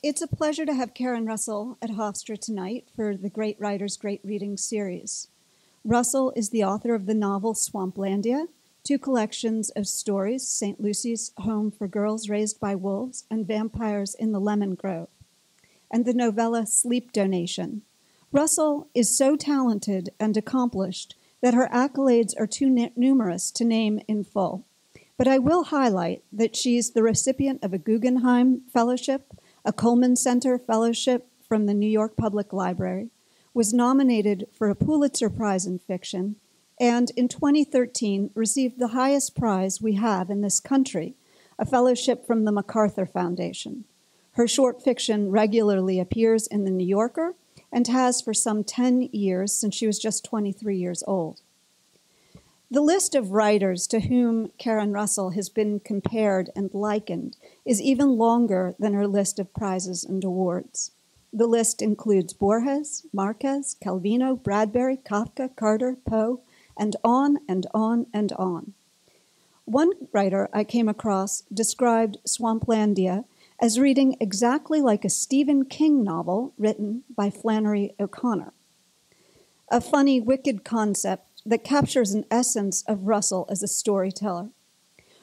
It's a pleasure to have Karen Russell at Hofstra tonight for the Great Writers, Great Reading series. Russell is the author of the novel Swamplandia!, two collections of stories, St. Lucy's Home for Girls Raised by Wolves and Vampires in the Lemon Grove, and the novella Sleep Donation. Russell is so talented and accomplished that her accolades are too numerous to name in full. But I will highlight that she's the recipient of a Guggenheim Fellowship, a Coleman Center Fellowship from the New York Public Library, was nominated for a Pulitzer Prize in Fiction, and in 2013 received the highest prize we have in this country, a fellowship from the MacArthur Foundation. Her short fiction regularly appears in The New Yorker and has for some 10 years since she was just 23 years old. The list of writers to whom Karen Russell has been compared and likened is even longer than her list of prizes and awards. The list includes Borges, Marquez, Calvino, Bradbury, Kafka, Carter, Poe, and on and on and on. One writer I came across described Swamplandia as reading exactly like a Stephen King novel written by Flannery O'Connor, a funny, wicked concept that captures an essence of Russell as a storyteller.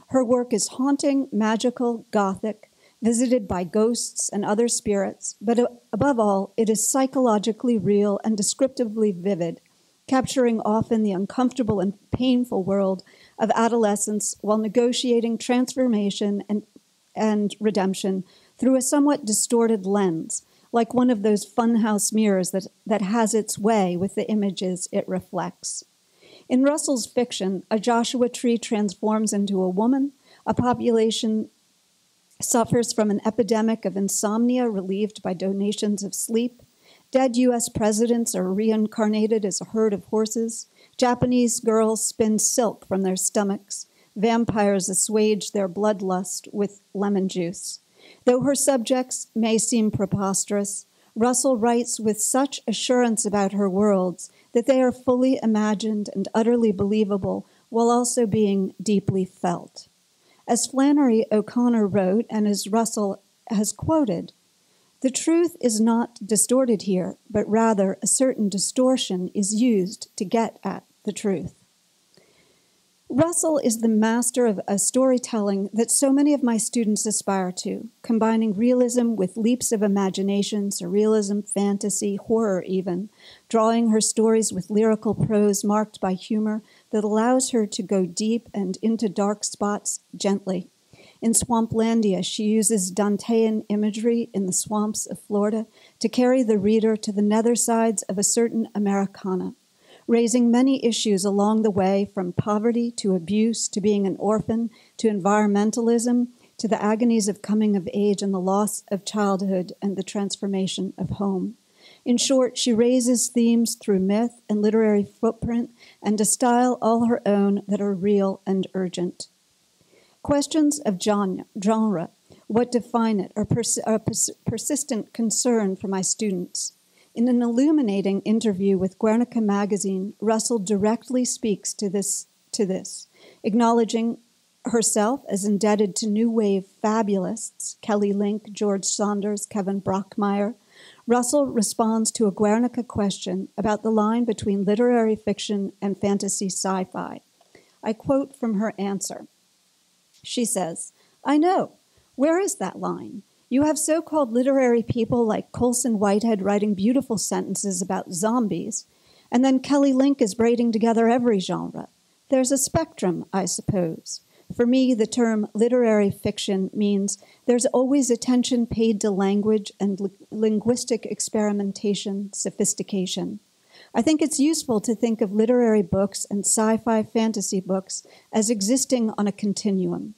Her work is haunting, magical, gothic, visited by ghosts and other spirits, but above all, it is psychologically real and descriptively vivid, capturing often the uncomfortable and painful world of adolescence while negotiating transformation and redemption through a somewhat distorted lens, like one of those funhouse mirrors that has its way with the images it reflects. In Russell's fiction, a Joshua tree transforms into a woman, a population suffers from an epidemic of insomnia relieved by donations of sleep, dead U.S. presidents are reincarnated as a herd of horses, Japanese girls spin silk from their stomachs, vampires assuage their bloodlust with lemon juice. Though her subjects may seem preposterous, Russell writes with such assurance about her worlds that they are fully imagined and utterly believable while also being deeply felt. As Flannery O'Connor wrote, and as Russell has quoted, "The truth is not distorted here, but rather a certain distortion is used to get at the truth." Russell is the master of a storytelling that so many of my students aspire to, combining realism with leaps of imagination, surrealism, fantasy, horror even, drawing her stories with lyrical prose marked by humor that allows her to go deep and into dark spots gently. In Swamplandia, she uses Dantean imagery in the swamps of Florida to carry the reader to the nether sides of a certain Americana, raising many issues along the way, from poverty to abuse to being an orphan to environmentalism to the agonies of coming of age and the loss of childhood and the transformation of home. In short, she raises themes through myth and literary footprint and a style all her own that are real and urgent. Questions of genre, what define it, are persistent concern for my students. In an illuminating interview with Guernica magazine, Russell directly speaks to this, acknowledging herself as indebted to new wave fabulists, Kelly Link, George Saunders, Kevin Brockmeyer. Russell responds to a Guernica question about the line between literary fiction and fantasy sci-fi. I quote from her answer. She says, "I know. Where is that line? You have so-called literary people like Colson Whitehead writing beautiful sentences about zombies, and then Kelly Link is braiding together every genre. There's a spectrum, I suppose. For me, the term literary fiction means there's always attention paid to language and linguistic experimentation, sophistication. I think it's useful to think of literary books and sci-fi fantasy books as existing on a continuum.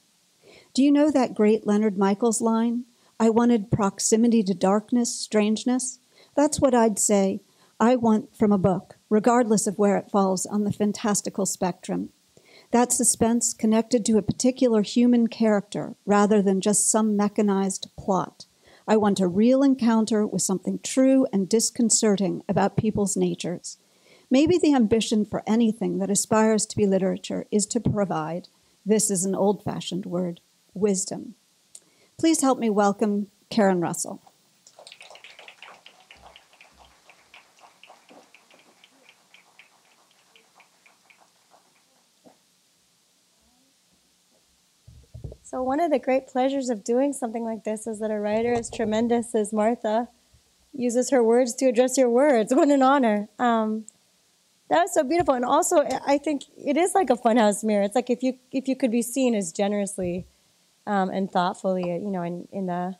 Do you know that great Leonard Michaels line? I wanted proximity to darkness, strangeness. That's what I'd say I want from a book, regardless of where it falls on the fantastical spectrum. That suspense connected to a particular human character rather than just some mechanized plot. I want a real encounter with something true and disconcerting about people's natures. Maybe the ambition for anything that aspires to be literature is to provide, this is an old-fashioned word, wisdom." Please help me welcome Karen Russell. So one of the great pleasures of doing something like this is that a writer as tremendous as Martha uses her words to address your words. What an honor. That was so beautiful. And also, I think it is like a funhouse mirror. It's like if you could be seen as generously and thoughtfully, you know, in the,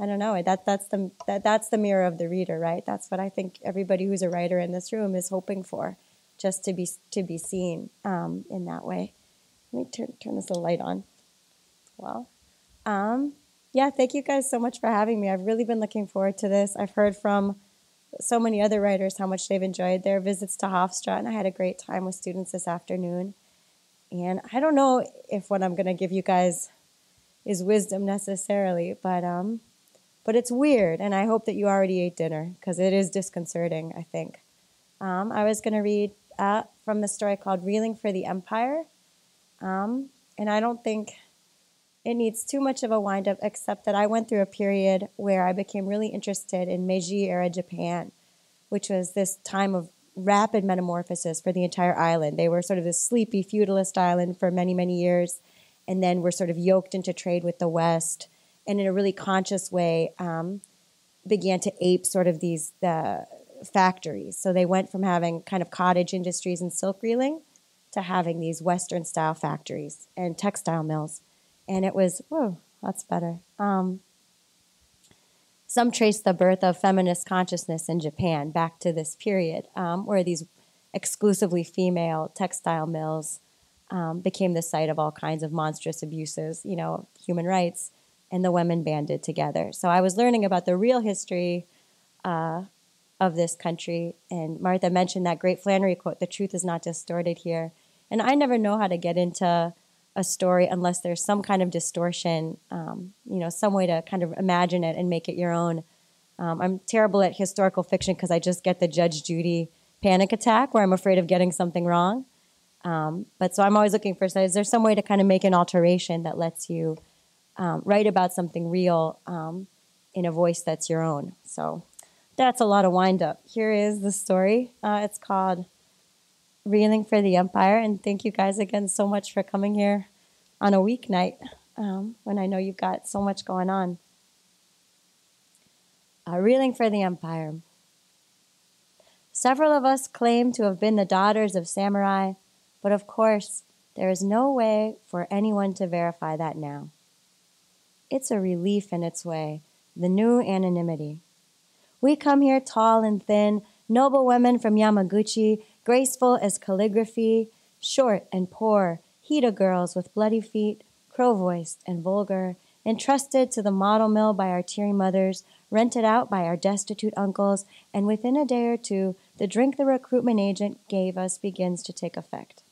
I don't know, that's the mirror of the reader, right? That's what I think everybody who's a writer in this room is hoping for, just to be seen in that way. Let me turn this little light on. Well, yeah, thank you guys so much for having me. I've really been looking forward to this. I've heard from so many other writers how much they've enjoyed their visits to Hofstra, and I had a great time with students this afternoon. And I don't know if what I'm going to give you guys is wisdom necessarily, but it's weird, and I hope that you already ate dinner, because it is disconcerting, I think. I was going to read from the story called Reeling for the Empire, and I don't think it needs too much of a wind-up, except that I went through a period where I became really interested in Meiji-era Japan, which was this time of rapid metamorphosis for the entire island. They were sort of this sleepy, feudalist island for many, many years, and then were sort of yoked into trade with the West, and in a really conscious way began to ape sort of these factories. So they went from having kind of cottage industries and silk reeling to having these Western-style factories and textile mills. And it was, whoa, that's better. Some trace the birth of feminist consciousness in Japan back to this period where these exclusively female textile mills became the site of all kinds of monstrous abuses, you know, human rights, and the women banded together. So I was learning about the real history of this country, and Martha mentioned that great Flannery quote, "The truth is not distorted here." And I never know how to get into a story unless there's some kind of distortion, you know, some way to kind of imagine it and make it your own. I'm terrible at historical fiction because I just get the Judge Judy panic attack where I'm afraid of getting something wrong. But so I'm always looking for, is there some way to kind of make an alteration that lets you write about something real in a voice that's your own? So that's a lot of wind up. Here is the story. It's called Reeling for the Empire, and thank you guys again so much for coming here on a weeknight when I know you've got so much going on. Reeling for the Empire. Several of us claim to have been the daughters of samurai, but of course, there is no way for anyone to verify that now. It's a relief in its way, the new anonymity. We come here tall and thin, noble women from Yamaguchi, graceful as calligraphy, short and poor, Hida girls with bloody feet, crow-voiced and vulgar, entrusted to the model mill by our teary mothers, rented out by our destitute uncles, and within a day or two, the drink the recruitment agent gave us begins to take effect.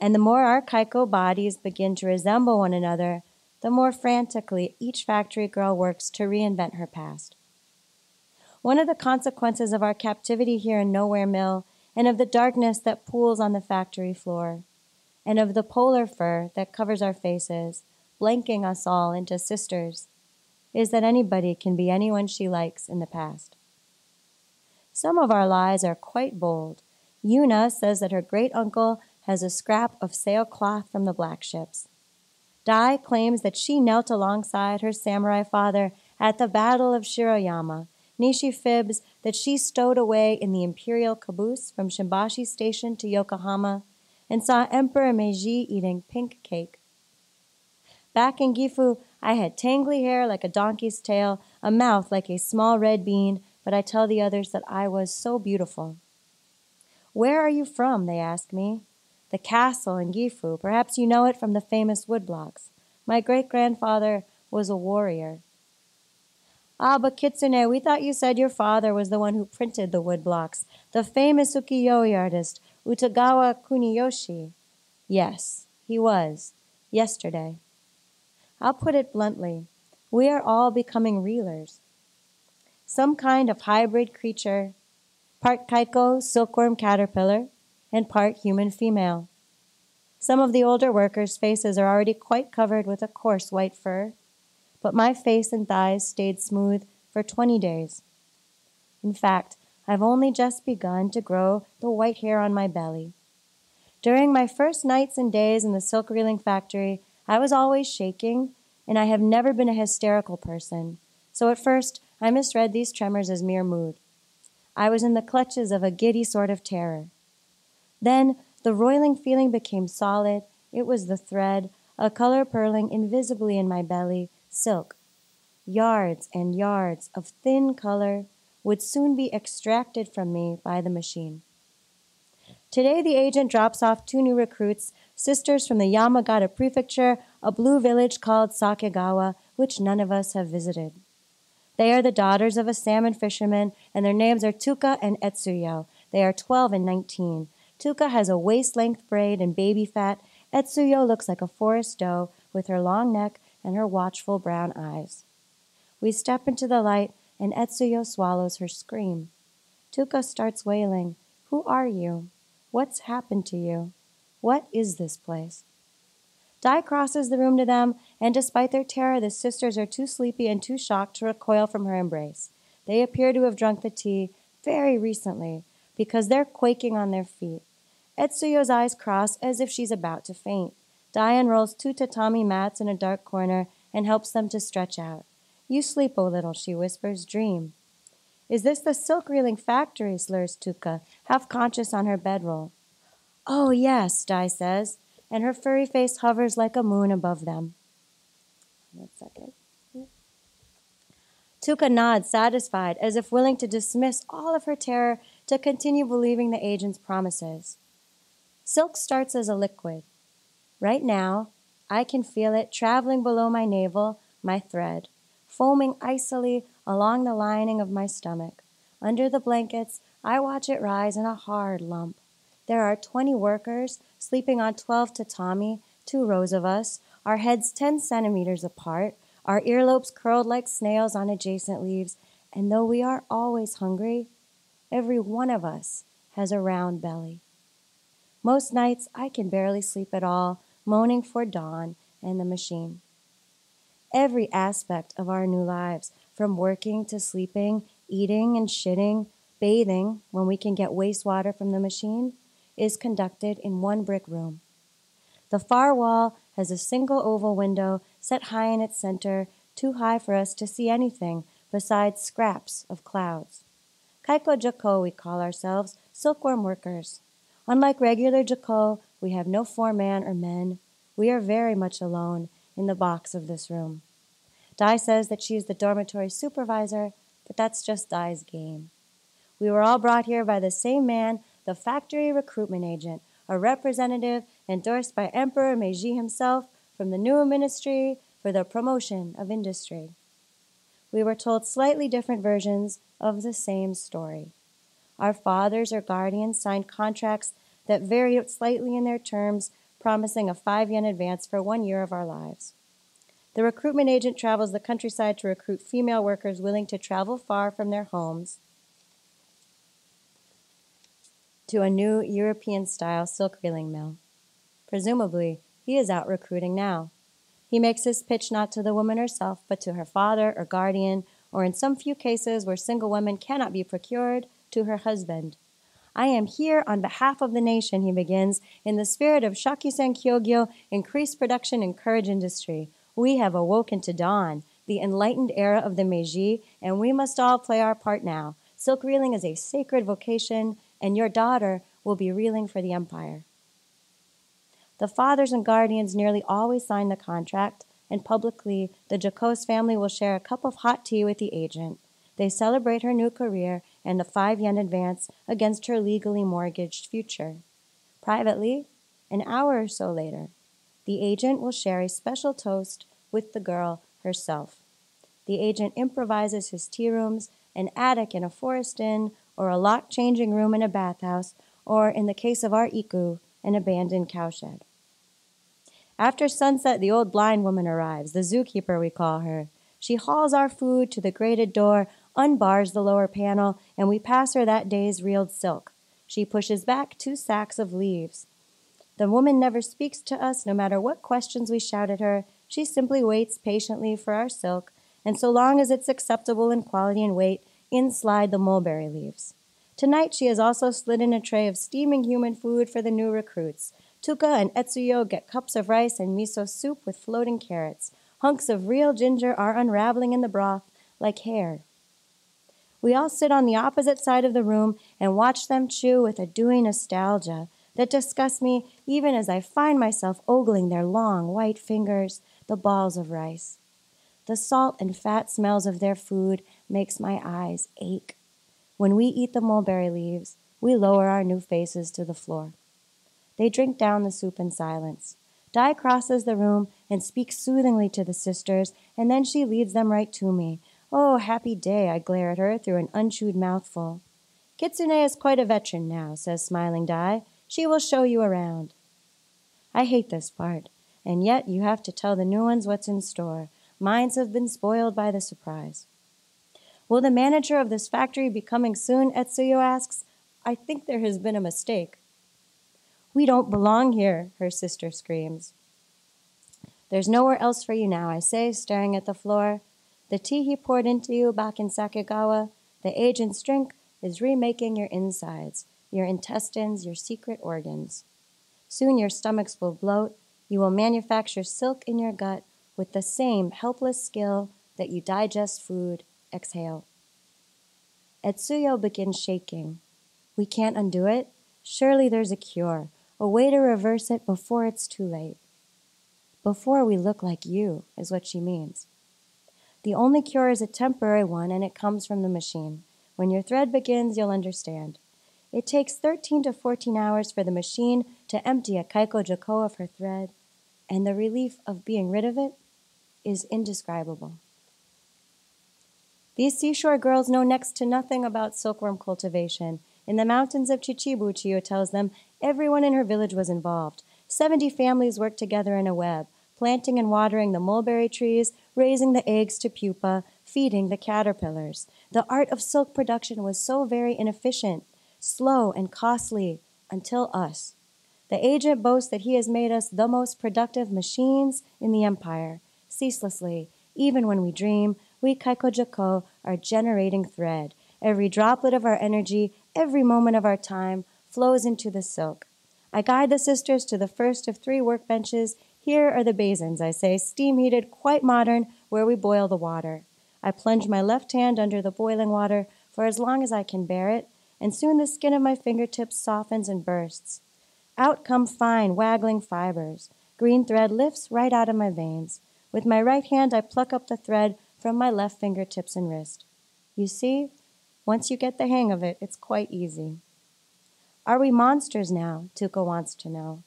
And the more our kaiko bodies begin to resemble one another, the more frantically each factory girl works to reinvent her past. One of the consequences of our captivity here in Nowhere Mill, and of the darkness that pools on the factory floor, and of the polar fur that covers our faces, blanking us all into sisters, is that anybody can be anyone she likes in the past. Some of our lies are quite bold. Yuna says that her great-uncle has a scrap of sailcloth from the Black Ships. Dai claims that she knelt alongside her samurai father at the Battle of Shiroyama. Nishi fibs that she stowed away in the imperial caboose from Shimbashi Station to Yokohama and saw Emperor Meiji eating pink cake. Back in Gifu, I had tangly hair like a donkey's tail, a mouth like a small red bean, but I tell the others that I was so beautiful. "Where are you from?" they ask me. "The castle in Gifu. Perhaps you know it from the famous woodblocks. My great-grandfather was a warrior." "Ah, but Kitsune, we thought you said your father was the one who printed the woodblocks, the famous ukiyo-e artist, Utagawa Kuniyoshi." "Yes, he was, yesterday." I'll put it bluntly, we are all becoming reelers. Some kind of hybrid creature, part kaiko, silkworm caterpillar, and part human female. Some of the older workers' faces are already quite covered with a coarse white fur, but my face and thighs stayed smooth for 20 days. In fact, I've only just begun to grow the white hair on my belly. During my first nights and days in the silk reeling factory, I was always shaking, and I have never been a hysterical person, so at first I misread these tremors as mere mood. I was in the clutches of a giddy sort of terror. Then the roiling feeling became solid. It was the thread, a color purling invisibly in my belly, silk. Yards and yards of thin color would soon be extracted from me by the machine. Today the agent drops off 2 new recruits, sisters from the Yamagata Prefecture, a blue village called Sakigawa, which none of us have visited. They are the daughters of a salmon fisherman, and their names are Tuka and Etsuyo. They are 12 and 19. Tuka has a waist-length braid and baby fat. Etsuyo looks like a forest doe with her long neck and her watchful brown eyes. We step into the light, and Etsuyo swallows her scream. Tuka starts wailing, "Who are you? What's happened to you? What is this place?" Dai crosses the room to them, and despite their terror, the sisters are too sleepy and too shocked to recoil from her embrace. They appear to have drunk the tea very recently, because they're quaking on their feet. Etsuyo's eyes cross as if she's about to faint. Dai unrolls 2 tatami mats in a dark corner and helps them to stretch out. "You sleep a little," she whispers. "Dream." "Is this the silk-reeling factory?" slurs Tuka, half-conscious on her bedroll. "Oh, yes," Dai says, and her furry face hovers like a moon above them. One second. Tuka nods, satisfied, as if willing to dismiss all of her terror to continue believing the agent's promises. Silk starts as a liquid. Right now, I can feel it traveling below my navel, my thread, foaming icily along the lining of my stomach. Under the blankets, I watch it rise in a hard lump. There are 20 workers sleeping on 12 tatami, 2 rows of us, our heads 10 centimeters apart, our earlobes curled like snails on adjacent leaves, and though we are always hungry, every one of us has a round belly. Most nights I can barely sleep at all, moaning for dawn and the machine. Every aspect of our new lives, from working to sleeping, eating and shitting, bathing when we can get wastewater from the machine, is conducted in one brick room. The far wall has a single oval window set high in its center, too high for us to see anything besides scraps of clouds. Kaiko Joko, we call ourselves, silkworm workers. Unlike regular Joko, we have no foreman or men. We are very much alone in the box of this room. Dai says that she is the dormitory supervisor, but that's just Dai's game. We were all brought here by the same man, the factory recruitment agent, a representative endorsed by Emperor Meiji himself from the new ministry for the promotion of industry. We were told slightly different versions of the same story. Our fathers or guardians signed contracts that varied slightly in their terms, promising a 5 yen advance for 1 year of our lives. The recruitment agent travels the countryside to recruit female workers willing to travel far from their homes to a new European-style silk reeling mill. Presumably, he is out recruiting now. He makes his pitch not to the woman herself, but to her father or guardian, or in some few cases where single women cannot be procured, to her husband. "I am here on behalf of the nation," he begins, "in the spirit of Shakisen Kyogyo, increase production, encourage industry. We have awoken to dawn, the enlightened era of the Meiji, and we must all play our part now. Silk reeling is a sacred vocation, and your daughter will be reeling for the empire." The fathers and guardians nearly always sign the contract, and publicly, the Joko's family will share a cup of hot tea with the agent. They celebrate her new career and the 5 yen advance against her legally mortgaged future. Privately, an hour or so later, the agent will share a special toast with the girl herself. The agent improvises his tea rooms, an attic in a forest inn, or a locked changing room in a bathhouse, or, in the case of our iku, an abandoned cowshed. After sunset, the old blind woman arrives, the zookeeper we call her. She hauls our food to the grated door, unbars the lower panel, and we pass her that day's reeled silk. She pushes back 2 sacks of leaves. The woman never speaks to us, no matter what questions we shout at her. She simply waits patiently for our silk, and so long as it's acceptable in quality and weight, in slide the mulberry leaves. Tonight she has also slid in a tray of steaming human food for the new recruits. Tuka and Etsuyo get cups of rice and miso soup with floating carrots. Hunks of real ginger are unraveling in the broth like hair. We all sit on the opposite side of the room and watch them chew with a dewy nostalgia that disgusts me even as I find myself ogling their long white fingers, the balls of rice. The salt and fat smells of their food makes my eyes ache. When we eat the mulberry leaves, we lower our new faces to the floor. They drink down the soup in silence. Di crosses the room and speaks soothingly to the sisters, and then she leads them right to me. Oh, happy day, I glare at her through an unchewed mouthful. Kitsune is quite a veteran now, says smiling Di. She will show you around. I hate this part, and yet you have to tell the new ones what's in store. Minds have been spoiled by the surprise. Will the manager of this factory be coming soon, Etsuyo asks. I think there has been a mistake. We don't belong here, her sister screams. There's nowhere else for you now, I say, staring at the floor. The tea he poured into you back in Sakigawa, the agent's drink, is remaking your insides, your intestines, your secret organs. Soon your stomachs will bloat. You will manufacture silk in your gut with the same helpless skill that you digest food, exhale. Etsuyo begins shaking. We can't undo it. Surely there's a cure, a way to reverse it before it's too late. Before we look like you, is what she means. The only cure is a temporary one, and it comes from the machine. When your thread begins, you'll understand. It takes 13 to 14 hours for the machine to empty a kaiko Joko of her thread, and the relief of being rid of it is indescribable. These seashore girls know next to nothing about silkworm cultivation. In the mountains of Chichibu, Chiyo tells them, everyone in her village was involved. 70 families worked together in a web, planting and watering the mulberry trees, raising the eggs to pupa, feeding the caterpillars. The art of silk production was so very inefficient, slow and costly, until us. The agent boasts that he has made us the most productive machines in the empire. Ceaselessly, even when we dream, we kaiko Joko are generating thread. Every droplet of our energy, every moment of our time, flows into the silk. I guide the sisters to the first of 3 workbenches. Here are the basins, I say, steam-heated, quite modern, where we boil the water. I plunge my left hand under the boiling water for as long as I can bear it, and soon the skin of my fingertips softens and bursts. Out come fine, waggling fibers. Green thread lifts right out of my veins. With my right hand, I pluck up the thread from my left fingertips and wrist. You see, once you get the hang of it, it's quite easy. Are we monsters now? Tuka wants to know.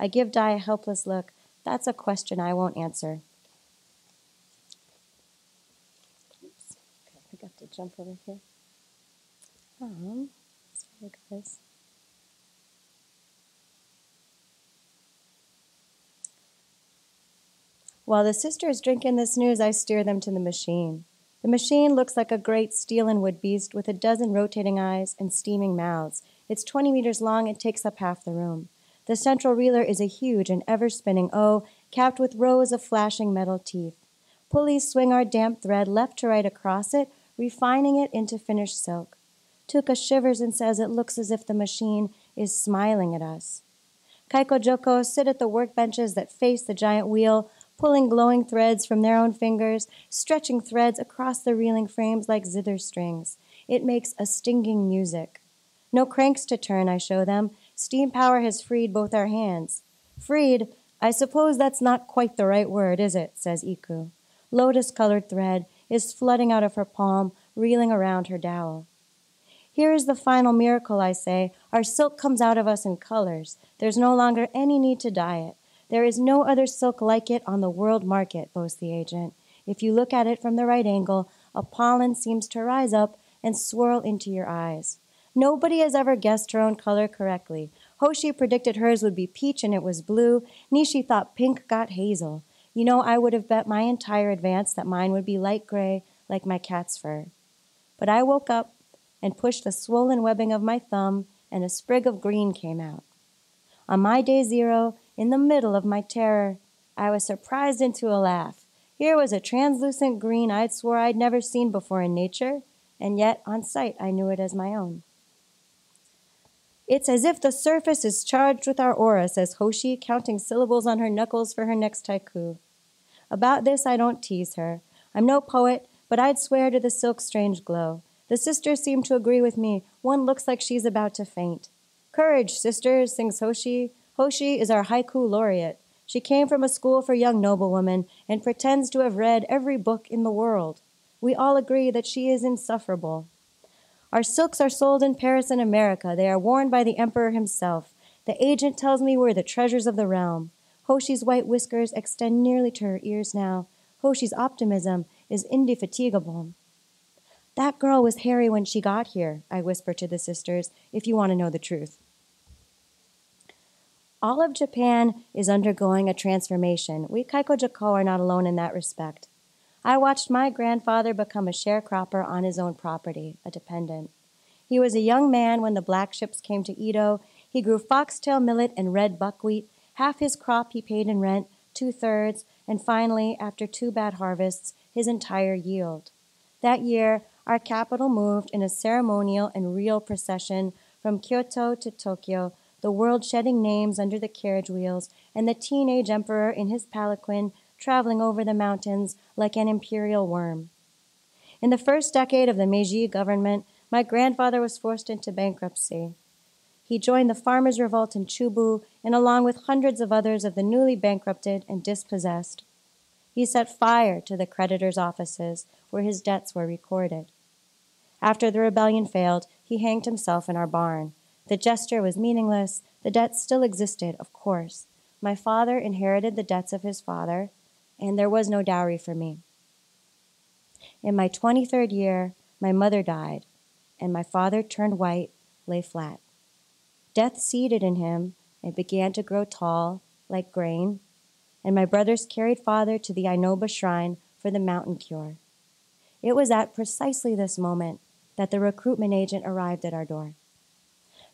I give Di a helpless look. That's a question I won't answer. Oops, okay, I think I have to jump over here. Let's look at this. While the sisters drink in this news, I steer them to the machine. The machine looks like a great steel and wood beast with a dozen rotating eyes and steaming mouths. It's 20 meters long and takes up half the room. The central reeler is a huge and ever-spinning O, capped with rows of flashing metal teeth. Pulleys swing our damp thread left to right across it, refining it into finished silk. Tuka shivers and says it looks as if the machine is smiling at us. Kaiko Joko sit at the workbenches that face the giant wheel, pulling glowing threads from their own fingers, stretching threads across the reeling frames like zither strings. It makes a stinging music. No cranks to turn, I show them. Steam power has freed both our hands. Freed? I suppose that's not quite the right word, is it? Says Iku. Lotus-colored thread is flooding out of her palm, reeling around her dowel. Here is the final miracle, I say. Our silk comes out of us in colors. There's no longer any need to dye it. There is no other silk like it on the world market, boasts the agent. If you look at it from the right angle, a pollen seems to rise up and swirl into your eyes. Nobody has ever guessed her own color correctly. Hoshi predicted hers would be peach and it was blue. Nishi thought pink got hazel. You know, I would have bet my entire advance that mine would be light gray like my cat's fur. But I woke up and pushed the swollen webbing of my thumb and a sprig of green came out. On my day zero, in the middle of my terror, I was surprised into a laugh. Here was a translucent green I'd swore I'd never seen before in nature, and yet on sight I knew it as my own. It's as if the surface is charged with our aura, says Hoshi, counting syllables on her knuckles for her next haiku. About this, I don't tease her. I'm no poet, but I'd swear to the silk's strange glow. The sisters seem to agree with me. One looks like she's about to faint. Courage, sisters, sings Hoshi. Hoshi is our haiku laureate. She came from a school for young noblewomen and pretends to have read every book in the world. We all agree that she is insufferable. Our silks are sold in Paris and America. They are worn by the emperor himself. The agent tells me we're the treasures of the realm. Hoshi's white whiskers extend nearly to her ears now. Hoshi's optimism is indefatigable. That girl was hairy when she got here, I whisper to the sisters, if you want to know the truth. All of Japan is undergoing a transformation. We Kaiko Joko are not alone in that respect. I watched my grandfather become a sharecropper on his own property, a dependent. He was a young man when the black ships came to Edo. He grew foxtail millet and red buckwheat. Half his crop he paid in rent, 2/3, and finally, after 2 bad harvests, his entire yield. That year, our capital moved in a ceremonial and real procession from Kyoto to Tokyo, the world shedding names under the carriage wheels, and the teenage emperor in his palanquin traveling over the mountains like an imperial worm. In the first decade of the Meiji government, my grandfather was forced into bankruptcy. He joined the farmers' revolt in Chichibu, and along with hundreds of others of the newly bankrupted and dispossessed, he set fire to the creditors' offices where his debts were recorded. After the rebellion failed, he hanged himself in our barn. The gesture was meaningless. The debts still existed, of course. My father inherited the debts of his father, and there was no dowry for me. In my 23rd year, my mother died, and my father turned white, lay flat. Death seeded in him and began to grow tall, like grain, and my brothers carried father to the Ainoba shrine for the mountain cure. It was at precisely this moment that the recruitment agent arrived at our door.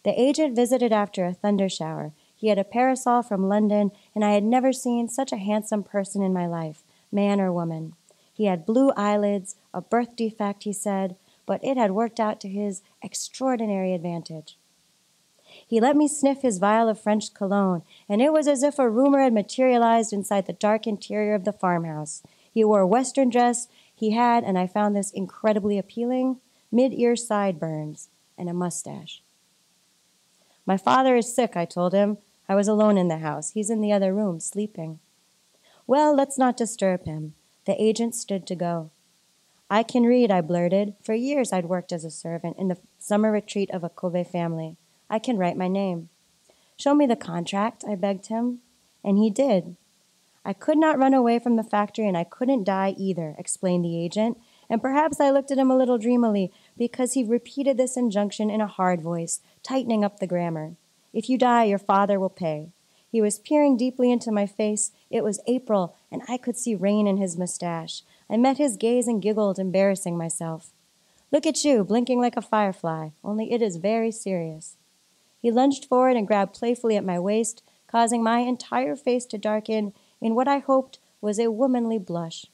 The agent visited after a thunder shower. He had a parasol from London, and I had never seen such a handsome person in my life, man or woman. He had blue eyelids, a birth defect, he said, but it had worked out to his extraordinary advantage. He let me sniff his vial of French cologne, and it was as if a rumor had materialized inside the dark interior of the farmhouse. He wore a Western dress. He had, and I found this incredibly appealing, mid-ear sideburns and a mustache. My father is sick, I told him. I was alone in the house. He's in the other room, sleeping. Well, let's not disturb him. The agent stood to go. I can read, I blurted. For years I'd worked as a servant in the summer retreat of a Kobe family. I can write my name. Show me the contract, I begged him. And he did. I could not run away from the factory, and I couldn't die either, explained the agent. And perhaps I looked at him a little dreamily, because he repeated this injunction in a hard voice, tightening up the grammar. If you die, your father will pay. He was peering deeply into my face. It was April, and I could see rain in his mustache. I met his gaze and giggled, embarrassing myself. Look at you, blinking like a firefly, only it is very serious. He lunged forward and grabbed playfully at my waist, causing my entire face to darken in what I hoped was a womanly blush.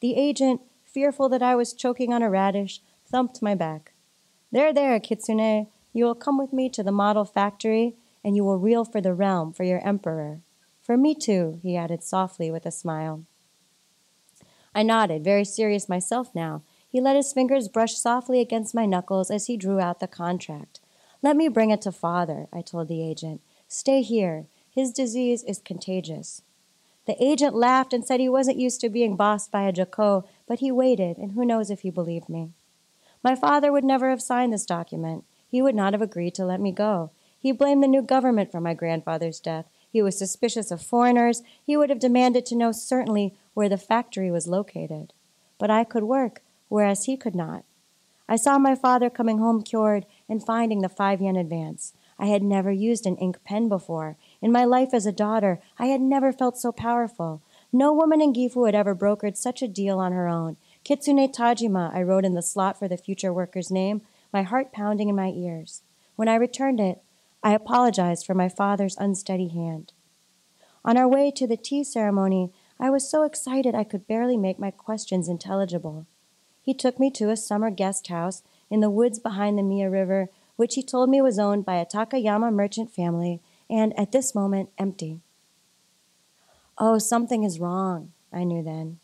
The agent, fearful that I was choking on a radish, thumped my back. There, there, Kitsune, you will come with me to the model factory, and you will reel for the realm for your emperor. For me too, he added softly with a smile. I nodded, very serious myself now. He let his fingers brush softly against my knuckles as he drew out the contract. Let me bring it to father, I told the agent. Stay here. His disease is contagious. The agent laughed and said he wasn't used to being bossed by a Joko, but he waited, and who knows if he believed me. My father would never have signed this document. He would not have agreed to let me go. He blamed the new government for my grandfather's death. He was suspicious of foreigners. He would have demanded to know certainly where the factory was located. But I could work, whereas he could not. I saw my father coming home cured and finding the 5 yen advance. I had never used an ink pen before. In my life as a daughter, I had never felt so powerful. No woman in Gifu had ever brokered such a deal on her own. Kitsune Tajima, I wrote in the slot for the future worker's name, my heart pounding in my ears. When I returned it, I apologized for my father's unsteady hand. On our way to the tea ceremony, I was so excited I could barely make my questions intelligible. He took me to a summer guest house in the woods behind the Mia River, which he told me was owned by a Takayama merchant family and, at this moment, empty. Oh, something is wrong, I knew then.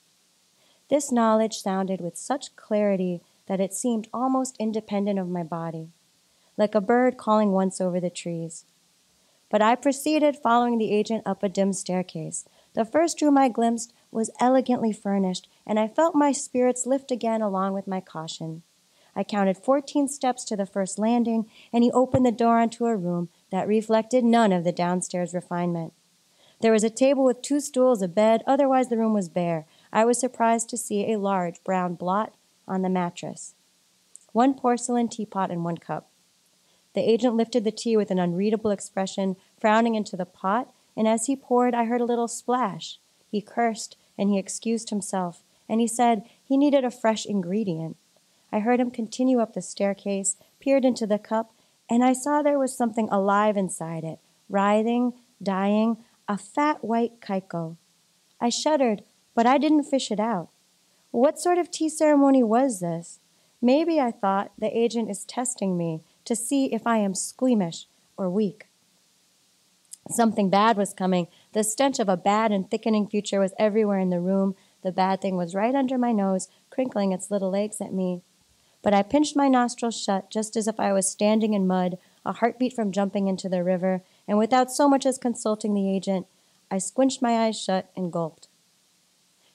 This knowledge sounded with such clarity that it seemed almost independent of my body, like a bird calling once over the trees. But I proceeded following the agent up a dim staircase. The first room I glimpsed was elegantly furnished, and I felt my spirits lift again along with my caution. I counted 14 steps to the first landing, and he opened the door onto a room that reflected none of the downstairs refinement. There was a table with two stools, a bed, otherwise the room was bare. I was surprised to see a large brown blot on the mattress, one porcelain teapot and one cup. The agent lifted the tea with an unreadable expression, frowning into the pot, and as he poured, I heard a little splash. He cursed, and he excused himself, and he said he needed a fresh ingredient. I heard him continue up the staircase, peered into the cup, and I saw there was something alive inside it, writhing, dying, a fat white kaiko. I shuddered, but I didn't fish it out. What sort of tea ceremony was this? Maybe, I thought, the agent is testing me, to see if I am squeamish or weak. Something bad was coming. The stench of a bad and thickening future was everywhere in the room. The bad thing was right under my nose, crinkling its little legs at me. But I pinched my nostrils shut, just as if I was standing in mud, a heartbeat from jumping into the river, and without so much as consulting the agent, I squinched my eyes shut and gulped.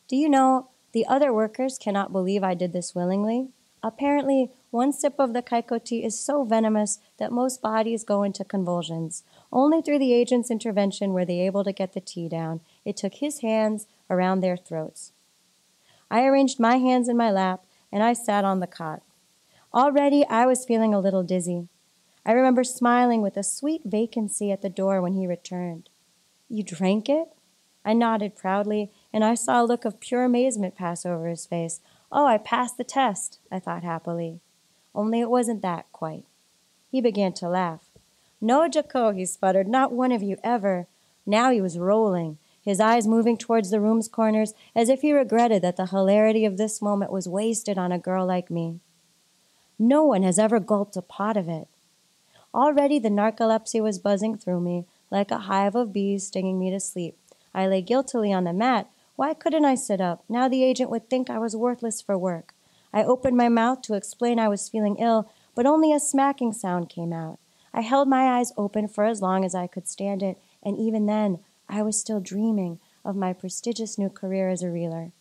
Do you know, the other workers cannot believe I did this willingly. Apparently, one sip of the kaiko tea is so venomous that most bodies go into convulsions. Only through the agent's intervention were they able to get the tea down. It took his hands around their throats. I arranged my hands in my lap, and I sat on the cot. Already, I was feeling a little dizzy. I remember smiling with a sweet vacancy at the door when he returned. You drank it? I nodded proudly, and I saw a look of pure amazement pass over his face. Oh, I passed the test, I thought happily. Only it wasn't that, quite. He began to laugh. No, Joko, he sputtered, not one of you ever. Now he was rolling, his eyes moving towards the room's corners, as if he regretted that the hilarity of this moment was wasted on a girl like me. No one has ever gulped a pot of it. Already the narcolepsy was buzzing through me, like a hive of bees stinging me to sleep. I lay guiltily on the mat. Why couldn't I sit up? Now the agent would think I was worthless for work. I opened my mouth to explain I was feeling ill, but only a smacking sound came out. I held my eyes open for as long as I could stand it, and even then, I was still dreaming of my prestigious new career as a reeler.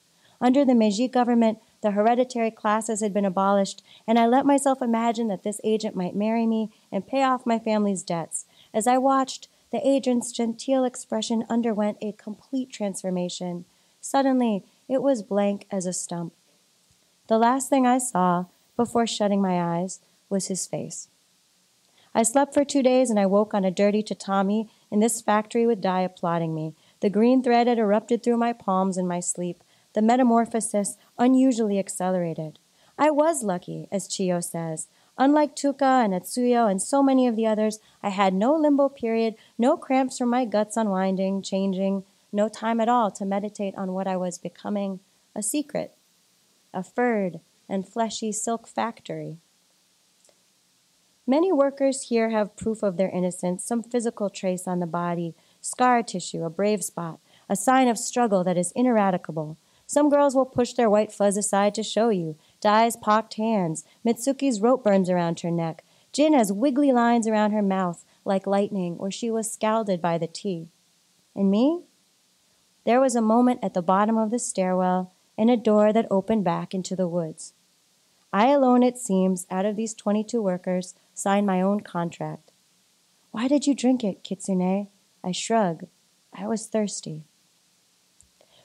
Under the Meiji government, the hereditary classes had been abolished, and I let myself imagine that this agent might marry me and pay off my family's debts. As I watched, the agent's genteel expression underwent a complete transformation. Suddenly, it was blank as a stump. The last thing I saw, before shutting my eyes, was his face. I slept for 2 days and I woke on a dirty tatami in this factory with dye applauding me. The green thread had erupted through my palms in my sleep, the metamorphosis unusually accelerated. I was lucky, as Chiyo says. Unlike Tuka and Atsuyo and so many of the others, I had no limbo period, no cramps from my guts unwinding, changing, no time at all to meditate on what I was becoming, a secret. A furred and fleshy silk factory. Many workers here have proof of their innocence, some physical trace on the body, scar tissue, a brave spot, a sign of struggle that is ineradicable. Some girls will push their white fuzz aside to show you. Dai's pocked hands, Mitsuki's rope burns around her neck, Jin has wiggly lines around her mouth like lightning, or she was scalded by the tea. And me? There was a moment at the bottom of the stairwell and a door that opened back into the woods. I alone, it seems, out of these 22 workers, signed my own contract. Why did you drink it, Kitsune? I shrugged. I was thirsty.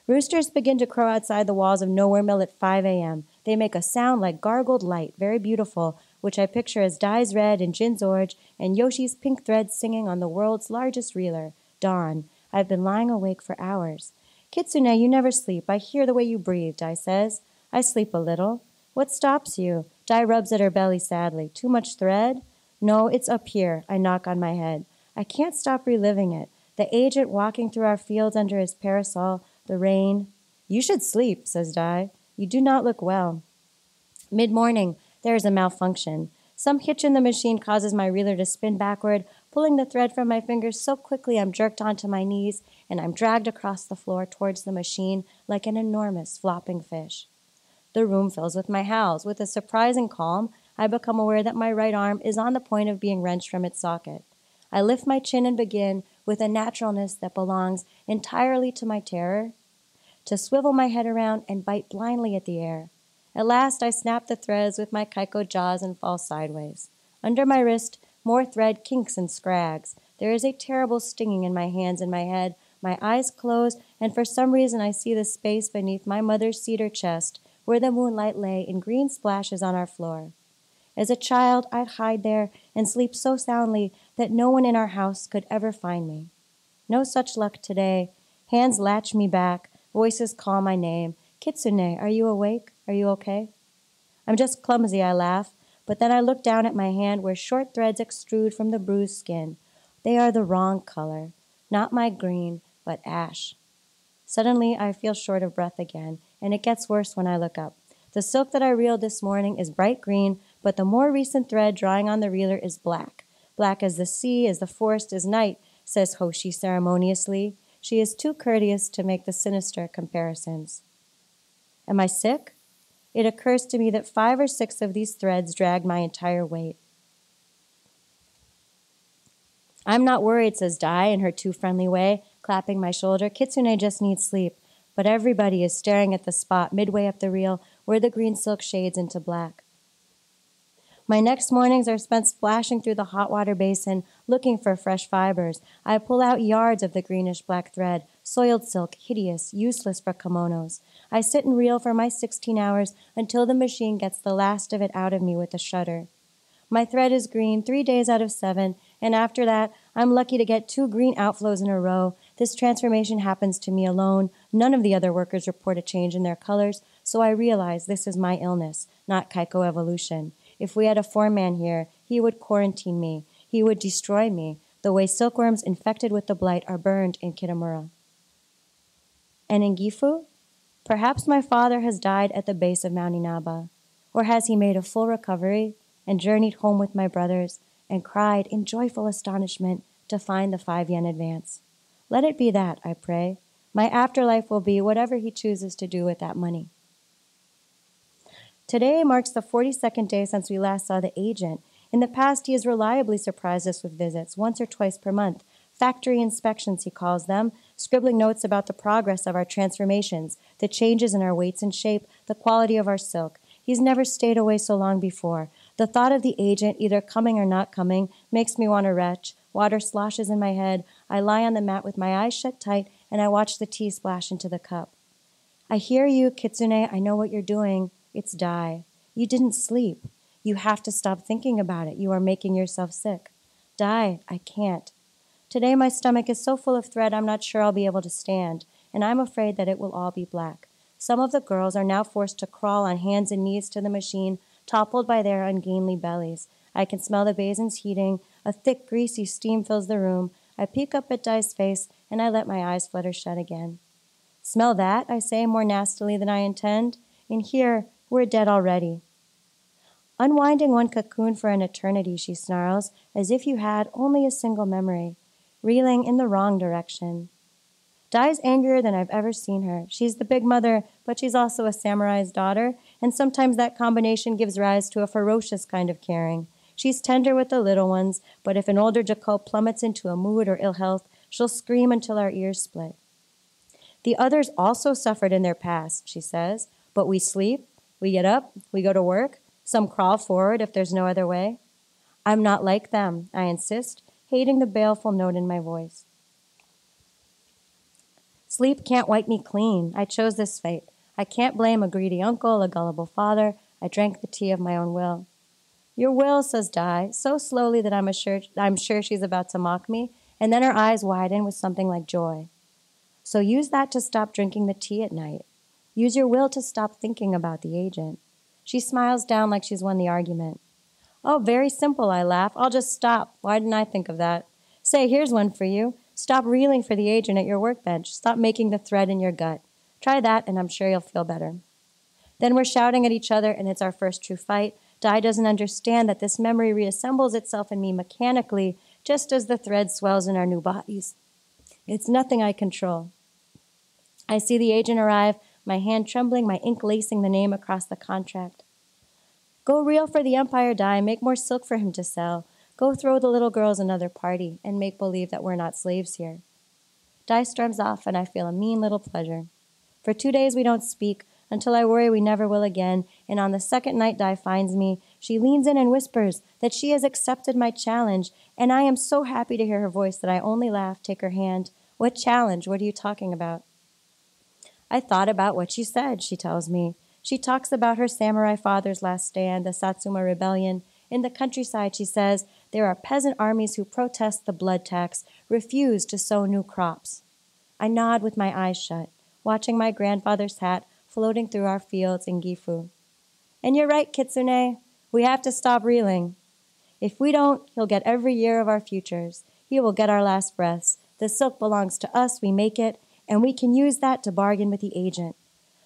Roosters begin to crow outside the walls of Nowhere Mill at 5 a.m. They make a sound like gargled light, very beautiful, which I picture as Dai's red and Jin's orange and Yoshi's pink thread singing on the world's largest reeler, dawn. I've been lying awake for hours. Kitsune, you never sleep. I hear the way you breathe, Dai says. I sleep a little. What stops you? Dai rubs at her belly sadly. Too much thread? No, it's up here. I knock on my head. I can't stop reliving it. The agent walking through our fields under his parasol, the rain. You should sleep, says Dai. You do not look well. Mid-morning, there is a malfunction. Some hitch in the machine causes my reeler to spin backward, pulling the thread from my fingers so quickly I'm jerked onto my knees, and I'm dragged across the floor towards the machine like an enormous flopping fish. The room fills with my howls. With a surprising calm, I become aware that my right arm is on the point of being wrenched from its socket. I lift my chin and begin, with a naturalness that belongs entirely to my terror, to swivel my head around and bite blindly at the air. At last, I snap the threads with my kaiko jaws and fall sideways. Under my wrist, more thread kinks and scrags. There is a terrible stinging in my hands and my head. My eyes close, and for some reason I see the space beneath my mother's cedar chest where the moonlight lay in green splashes on our floor. As a child, I'd hide there and sleep so soundly that no one in our house could ever find me. No such luck today. Hands latch me back. Voices call my name. Kitsune, are you awake? Are you okay? I'm just clumsy, I laugh, but then I look down at my hand where short threads extrude from the bruised skin. They are the wrong color. Not my green, but ash. Suddenly, I feel short of breath again, and it gets worse when I look up. The silk that I reeled this morning is bright green, but the more recent thread drawing on the reeler is black. Black as the sea, as the forest is night, says Hoshi ceremoniously. She is too courteous to make the sinister comparisons. Am I sick? It occurs to me that 5 or 6 of these threads drag my entire weight. I'm not worried, says Dai in her too friendly way, clapping my shoulder. Kitsune just needs sleep, but everybody is staring at the spot midway up the reel where the green silk shades into black. My next mornings are spent splashing through the hot water basin, looking for fresh fibers. I pull out yards of the greenish-black thread, soiled silk, hideous, useless for kimonos. I sit and reel for my 16 hours until the machine gets the last of it out of me with a shudder. My thread is green 3 days out of 7, and after that, I'm lucky to get 2 green outflows in a row. This transformation happens to me alone. None of the other workers report a change in their colors, so I realize this is my illness, not kaiko evolution. If we had a foreman here, he would quarantine me. He would destroy me, the way silkworms infected with the blight are burned in Kitamura. And in Gifu? Perhaps my father has died at the base of Mount Inaba. Or has he made a full recovery and journeyed home with my brothers and cried in joyful astonishment to find the 5 yen advance? Let it be that, I pray. My afterlife will be whatever he chooses to do with that money. Today marks the 42nd day since we last saw the agent. In the past, he has reliably surprised us with visits, once or twice per month. Factory inspections, he calls them, scribbling notes about the progress of our transformations, the changes in our weights and shape, the quality of our silk. He's never stayed away so long before. The thought of the agent, either coming or not coming, makes me want to retch. Water sloshes in my head. I lie on the mat with my eyes shut tight, and I watch the tea splash into the cup. I hear you, Kitsune. I know what you're doing. It's Dai. You didn't sleep. You have to stop thinking about it. You are making yourself sick. Dai, I can't. Today my stomach is so full of thread I'm not sure I'll be able to stand, and I'm afraid that it will all be black. Some of the girls are now forced to crawl on hands and knees to the machine, toppled by their ungainly bellies. I can smell the basins heating. A thick, greasy steam fills the room. I peek up at Dai's face, and I let my eyes flutter shut again. Smell that, I say, more nastily than I intend. In here, we're dead already. Unwinding one cocoon for an eternity, she snarls, as if you had only a single memory, reeling in the wrong direction. Dai's angrier than I've ever seen her. She's the big mother, but she's also a samurai's daughter, and sometimes that combination gives rise to a ferocious kind of caring. She's tender with the little ones, but if an older Joko plummets into a mood or ill health, she'll scream until our ears split. The others also suffered in their past, she says, but we sleep. We get up, we go to work, some crawl forward if there's no other way. I'm not like them, I insist, hating the baleful note in my voice. Sleep can't wipe me clean. I chose this fate. I can't blame a greedy uncle, a gullible father. I drank the tea of my own will. Your will, says Dai, so slowly that I'm sure she's about to mock me, and then her eyes widen with something like joy. So use that to stop drinking the tea at night. Use your will to stop thinking about the agent. She smiles down like she's won the argument. Oh, very simple, I laugh. I'll just stop. Why didn't I think of that? Say, here's one for you. Stop reeling for the agent at your workbench. Stop making the thread in your gut. Try that, and I'm sure you'll feel better. Then we're shouting at each other, and it's our first true fight. Di doesn't understand that this memory reassembles itself in me mechanically, just as the thread swells in our new bodies. It's nothing I control. I see the agent arrive, my hand trembling, my ink lacing the name across the contract. Go reel for the Empire, Di. Make more silk for him to sell. Go throw the little girls another party and make believe that we're not slaves here. Di storms off, and I feel a mean little pleasure. For 2 days we don't speak, until I worry we never will again, and on the second night Di finds me, she leans in and whispers that she has accepted my challenge, and I am so happy to hear her voice that I only laugh, take her hand. What challenge? What are you talking about? I thought about what she said, she tells me. She talks about her samurai father's last stand, the Satsuma Rebellion. In the countryside, she says, there are peasant armies who protest the blood tax, refuse to sow new crops. I nod with my eyes shut, watching my grandfather's hat floating through our fields in Gifu. And you're right, Kitsune. We have to stop reeling. If we don't, he'll get every year of our futures. He will get our last breaths. The silk belongs to us, we make it, and we can use that to bargain with the agent.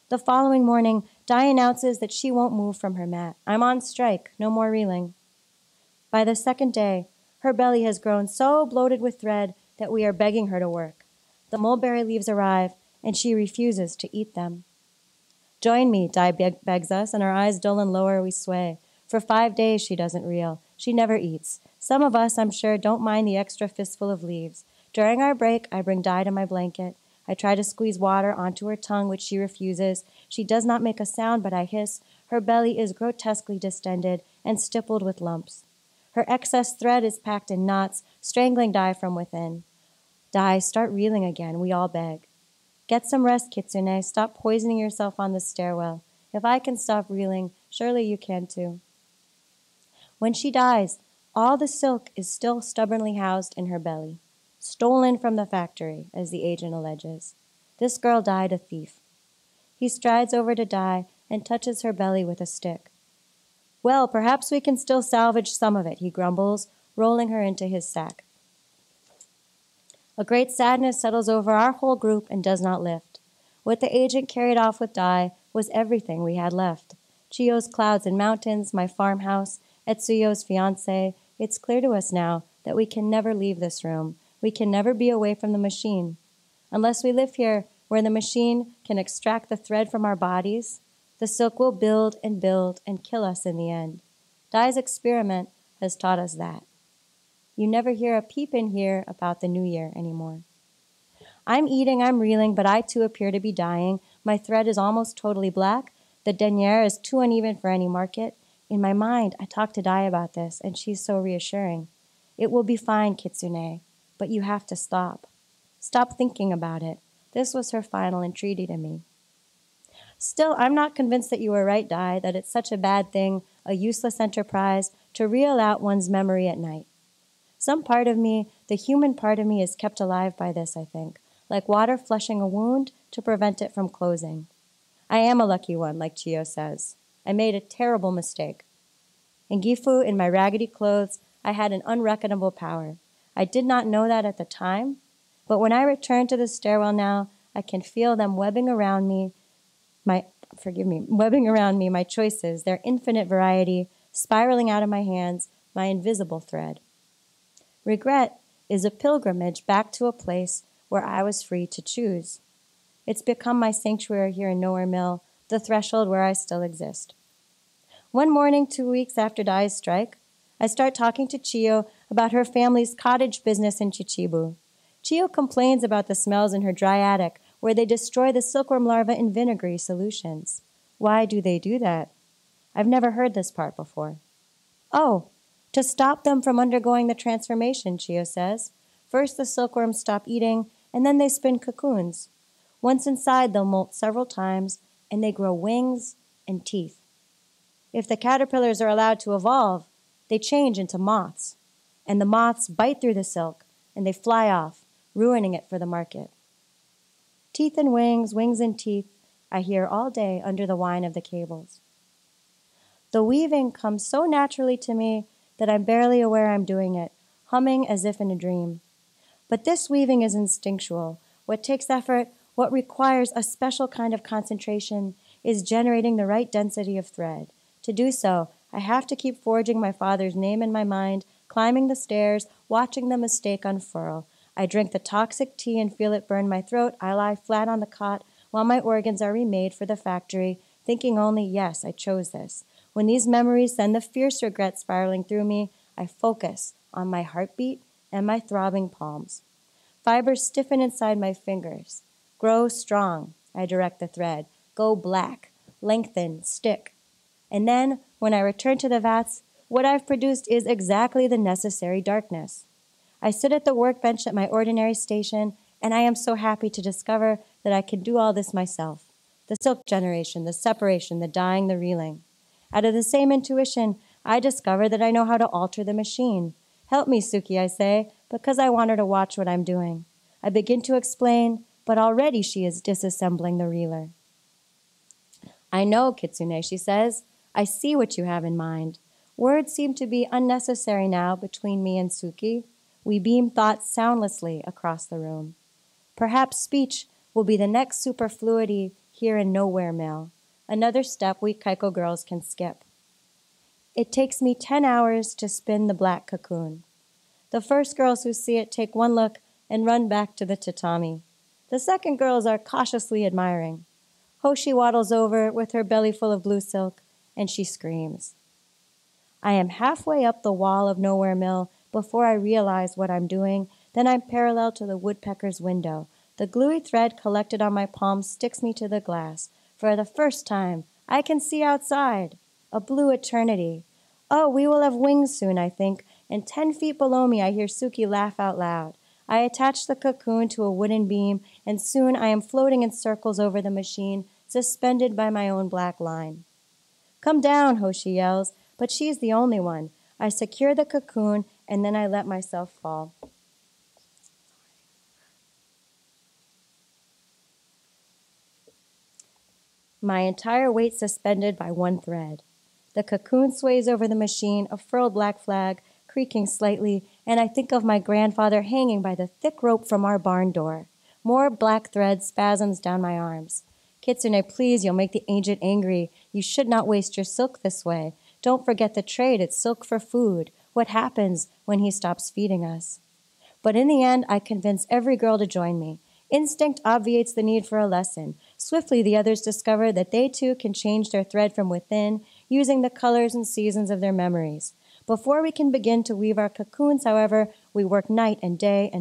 The following morning, Di announces that she won't move from her mat. I'm on strike, no more reeling. By the second day, her belly has grown so bloated with thread that we are begging her to work. The mulberry leaves arrive, and she refuses to eat them. Join me, Di begs us, and our eyes dull and lower we sway. For 5 days she doesn't reel. She never eats. Some of us, I'm sure, don't mind the extra fistful of leaves. During our break, I bring Di to my blanket. I try to squeeze water onto her tongue, which she refuses. She does not make a sound, but I hiss. Her belly is grotesquely distended and stippled with lumps. Her excess thread is packed in knots, strangling Di from within. Di, start reeling again, we all beg. Get some rest, Kitsune. Stop poisoning yourself on the stairwell. If I can stop reeling, surely you can too. When she dies, all the silk is still stubbornly housed in her belly. Stolen from the factory, as the agent alleges. This girl died a thief. He strides over to Di and touches her belly with a stick. Well, perhaps we can still salvage some of it, he grumbles, rolling her into his sack. A great sadness settles over our whole group and does not lift. What the agent carried off with Di was everything we had left. Chiyo's clouds and mountains, my farmhouse, Etsuyo's fiancé. It's clear to us now that we can never leave this room. We can never be away from the machine. Unless we live here, where the machine can extract the thread from our bodies, the silk will build and kill us in the end. Di's experiment has taught us that. You never hear a peep in here about the new year anymore. I'm eating, I'm reeling, but I too appear to be dying. My thread is almost totally black. The denier is too uneven for any market. In my mind, I talk to Di about this, and she's so reassuring. It will be fine, Kitsune. But you have to stop. Stop thinking about it. This was her final entreaty to me. Still, I'm not convinced that you were right, Di, that it's such a bad thing, a useless enterprise, to reel out one's memory at night. Some part of me, the human part of me, is kept alive by this, I think, like water flushing a wound to prevent it from closing. I am a lucky one, like Chiyo says. I made a terrible mistake. In Gifu, in my raggedy clothes, I had an unreckonable power. I did not know that at the time, but when I return to the stairwell now, I can feel them webbing around me, my choices, their infinite variety, spiraling out of my hands, my invisible thread. Regret is a pilgrimage back to a place where I was free to choose. It's become my sanctuary here in Nowhere Mill, the threshold where I still exist. One morning, 2 weeks after Di's strike, I start talking to Chiyo about her family's cottage business in Chichibu. Chiyo complains about the smells in her dry attic, where they destroy the silkworm larvae in vinegary solutions. Why do they do that? I've never heard this part before. Oh, to stop them from undergoing the transformation, Chiyo says. First the silkworms stop eating, and then they spin cocoons. Once inside, they'll molt several times, and they grow wings and teeth. If the caterpillars are allowed to evolve, they change into moths, and the moths bite through the silk, and they fly off, ruining it for the market. Teeth and wings, wings and teeth, I hear all day under the whine of the cables. The weaving comes so naturally to me that I'm barely aware I'm doing it, humming as if in a dream. But this weaving is instinctual. What takes effort, what requires a special kind of concentration, is generating the right density of thread. To do so, I have to keep forging my father's name in my mind, climbing the stairs, watching the mistake unfurl. I drink the toxic tea and feel it burn my throat. I lie flat on the cot while my organs are remade for the factory, thinking only, yes, I chose this. When these memories send the fierce regret spiraling through me, I focus on my heartbeat and my throbbing palms. Fibers stiffen inside my fingers. Grow strong, I direct the thread. Go black, lengthen, stick. And then, when I return to the vats, what I've produced is exactly the necessary darkness. I sit at the workbench at my ordinary station, and I am so happy to discover that I can do all this myself. The silk generation, the separation, the dyeing, the reeling. Out of the same intuition, I discover that I know how to alter the machine. Help me, Suki, I say, because I want her to watch what I'm doing. I begin to explain, but already she is disassembling the reeler. I know, Kitsune, she says. I see what you have in mind. Words seem to be unnecessary now between me and Suki. We beam thoughts soundlessly across the room. Perhaps speech will be the next superfluity here in Nowhere Mill, another step we Kaiko girls can skip. It takes me 10 hours to spin the black cocoon. The first girls who see it take one look and run back to the tatami. The second girls are cautiously admiring. Hoshi waddles over with her belly full of blue silk, and she screams. I am halfway up the wall of Nowhere Mill before I realize what I'm doing. Then I'm parallel to the woodpecker's window. The gluey thread collected on my palm sticks me to the glass. For the first time, I can see outside. A blue eternity. Oh, we will have wings soon, I think, and 10 feet below me I hear Suki laugh out loud. I attach the cocoon to a wooden beam, and soon I am floating in circles over the machine, suspended by my own black line. Come down, Hoshi yells, but she is the only one. I secure the cocoon, and then I let myself fall. My entire weight suspended by one thread. The cocoon sways over the machine, a furled black flag, creaking slightly, and I think of my grandfather hanging by the thick rope from our barn door. More black thread spasms down my arms. Kitsune, please, you'll make the ancient angry. You should not waste your silk this way. Don't forget the trade, it's silk for food. What happens when he stops feeding us? But in the end, I convince every girl to join me. Instinct obviates the need for a lesson. Swiftly, the others discover that they too can change their thread from within, using the colors and seasons of their memories. Before we can begin to weave our cocoons, however, we work night and day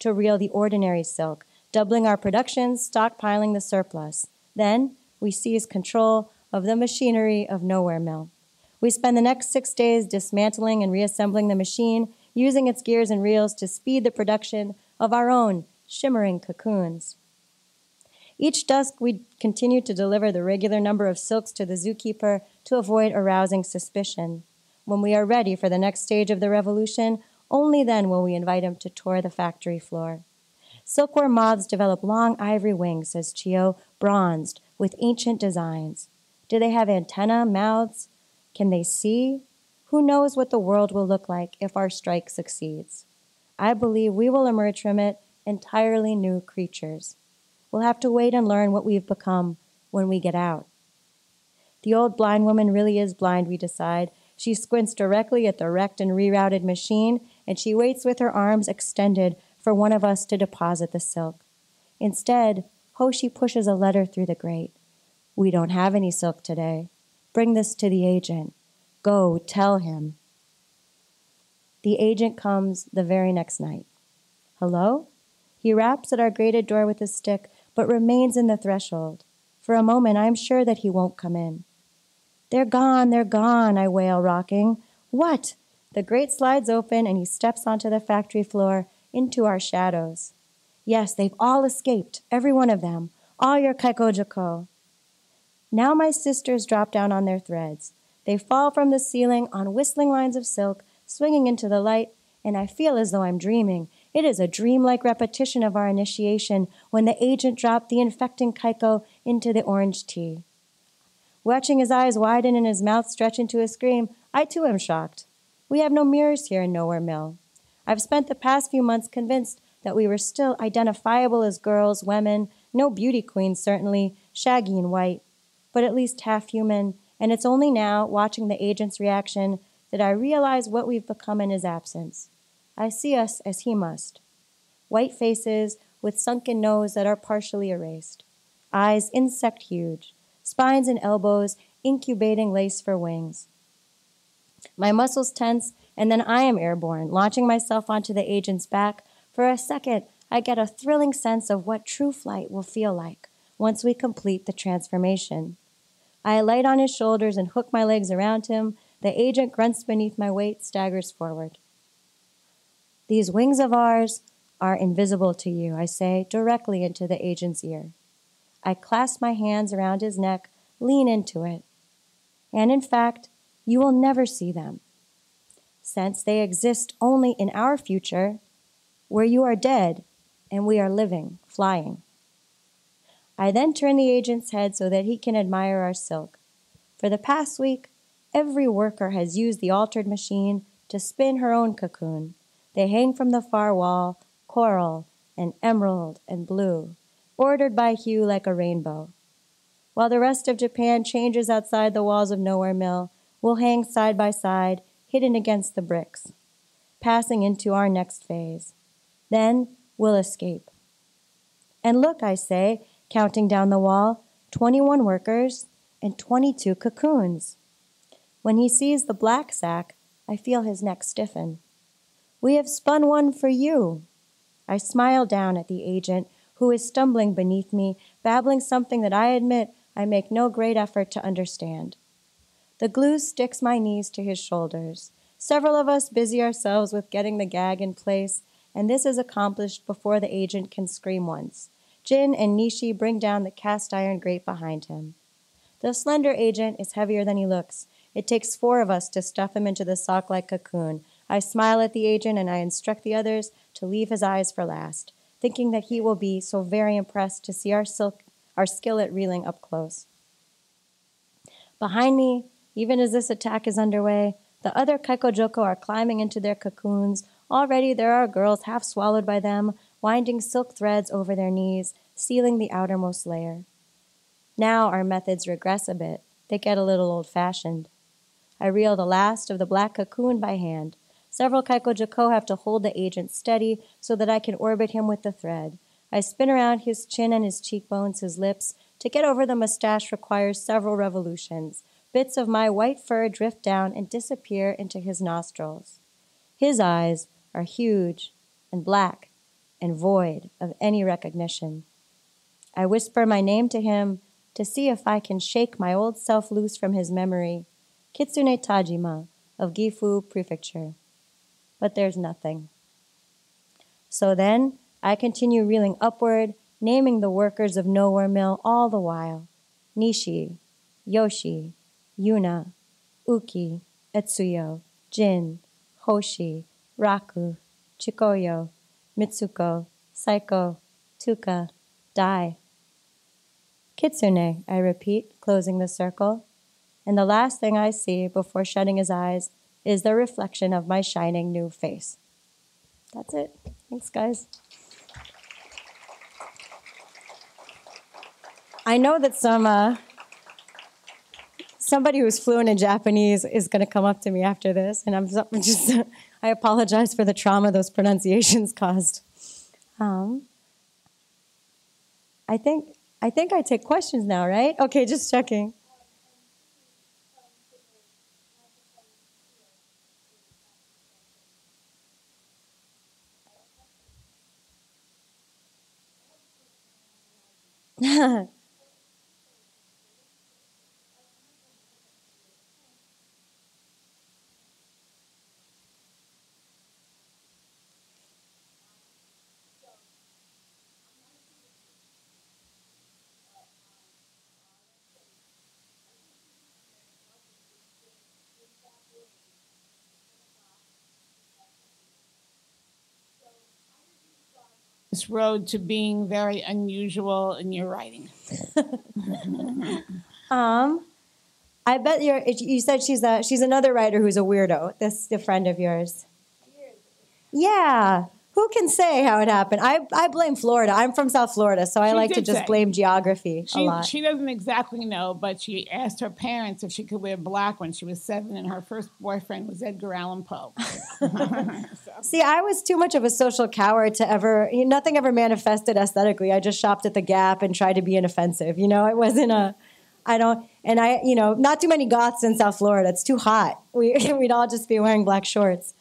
to reel the ordinary silk, doubling our productions, stockpiling the surplus. Then, we seize control of the machinery of Nowhere Mill. We spend the next 6 days dismantling and reassembling the machine, using its gears and reels to speed the production of our own shimmering cocoons. Each dusk, we continue to deliver the regular number of silks to the zookeeper to avoid arousing suspicion. When we are ready for the next stage of the revolution, only then will we invite him to tour the factory floor. Silkworm moths develop long ivory wings, says Chio, bronzed, with ancient designs. Do they have antennae, mouths? Can they see? Who knows what the world will look like if our strike succeeds? I believe we will emerge from it entirely new creatures. We'll have to wait and learn what we've become when we get out. The old blind woman really is blind, we decide. She squints directly at the wrecked and rerouted machine, and she waits with her arms extended for one of us to deposit the silk. Instead, Hoshi pushes a letter through the grate. We don't have any silk today. Bring this to the agent. Go tell him. The agent comes the very next night. Hello? He raps at our grated door with his stick, but remains in the threshold. For a moment, I'm sure that he won't come in. They're gone, I wail, rocking. What? The grate slides open, and he steps onto the factory floor, into our shadows. Yes, they've all escaped, every one of them, all your kaiko Joko. Now my sisters drop down on their threads. They fall from the ceiling on whistling lines of silk, swinging into the light, and I feel as though I'm dreaming. It is a dreamlike repetition of our initiation when the agent dropped the infecting kaiko into the orange tea. Watching his eyes widen and his mouth stretch into a scream, I too am shocked. We have no mirrors here in Nowhere Mill. I've spent the past few months convinced that we were still identifiable as girls, women, no beauty queens certainly, shaggy and white, but at least half human and it's only now, watching the agent's reaction, that I realize what we've become in his absence. I see us as he must. White faces with sunken noses that are partially erased, eyes insect-hued, spines and elbows incubating lace for wings. My muscles tense, and then I am airborne, launching myself onto the agent's back. For a second, I get a thrilling sense of what true flight will feel like once we complete the transformation. I alight on his shoulders and hook my legs around him. The agent grunts beneath my weight, staggers forward. "These wings of ours are invisible to you," I say, directly into the agent's ear. I clasp my hands around his neck, lean into it. "And in fact, you will never see them, since they exist only in our future, where you are dead and we are living, flying." I then turn the agent's head so that he can admire our silk. For the past week, every worker has used the altered machine to spin her own cocoon. They hang from the far wall, coral and emerald and blue, ordered by hue like a rainbow. While the rest of Japan changes outside the walls of Nowhere Mill, we'll hang side by side, hidden against the bricks, passing into our next phase. Then we'll escape. "And look," I say, counting down the wall, 21 workers and 22 cocoons. When he sees the black sack, I feel his neck stiffen. "We have spun one for you." I smile down at the agent, who is stumbling beneath me, babbling something that I admit I make no great effort to understand. The glue sticks my knees to his shoulders. Several of us busy ourselves with getting the gag in place, and this is accomplished before the agent can scream once. Jin and Nishi bring down the cast iron grate behind him. The slender agent is heavier than he looks. It takes 4 of us to stuff him into the sock-like cocoon. I smile at the agent and I instruct the others to leave his eyes for last, thinking that he will be so very impressed to see our skillet reeling up close. Behind me, even as this attack is underway, the other Kaiko Joko are climbing into their cocoons. Already there are girls half swallowed by them, winding silk threads over their knees, sealing the outermost layer. Now our methods regress a bit. They get a little old-fashioned. I reel the last of the black cocoon by hand. Several Kaiko Joko have to hold the agent steady so that I can orbit him with the thread. I spin around his chin and his cheekbones, his lips. To get over the mustache requires several revolutions. Bits of my white fur drift down and disappear into his nostrils. His eyes are huge and black and void of any recognition. I whisper my name to him to see if I can shake my old self loose from his memory. Kitsune Tajima of Gifu Prefecture. But there's nothing. So then, I continue reeling upward, naming the workers of Nowhere Mill all the while. Nishi, Yoshi, Yuna, Uki, Etsuyo, Jin, Hoshi, Raku, Chikoyo, Mitsuko, Saiko, Tuka, Dai. Kitsune, I repeat, closing the circle. And the last thing I see before shutting his eyes is the reflection of my shining new face. That's it. Thanks, guys. I know that somebody who's fluent in Japanese is going to come up to me after this, and I apologize for the trauma those pronunciations caused. I think I take questions now, right? Okay, just checking. This road to being very unusual in your writing. I bet you said she's another writer who's a weirdo. This is a friend of yours. Yeah, Who can say how it happened? I blame Florida. I'm from South Florida, so I like to just blame geography a lot. She doesn't exactly know, but she asked her parents if she could wear black when she was 7, and her first boyfriend was Edgar Allan Poe. See, I was too much of a social coward to ever, nothing ever manifested aesthetically. I just shopped at the Gap and tried to be inoffensive. You know, it wasn't a, I don't, and I, you know, not too many goths in South Florida. It's too hot. We'd all just be wearing black shorts.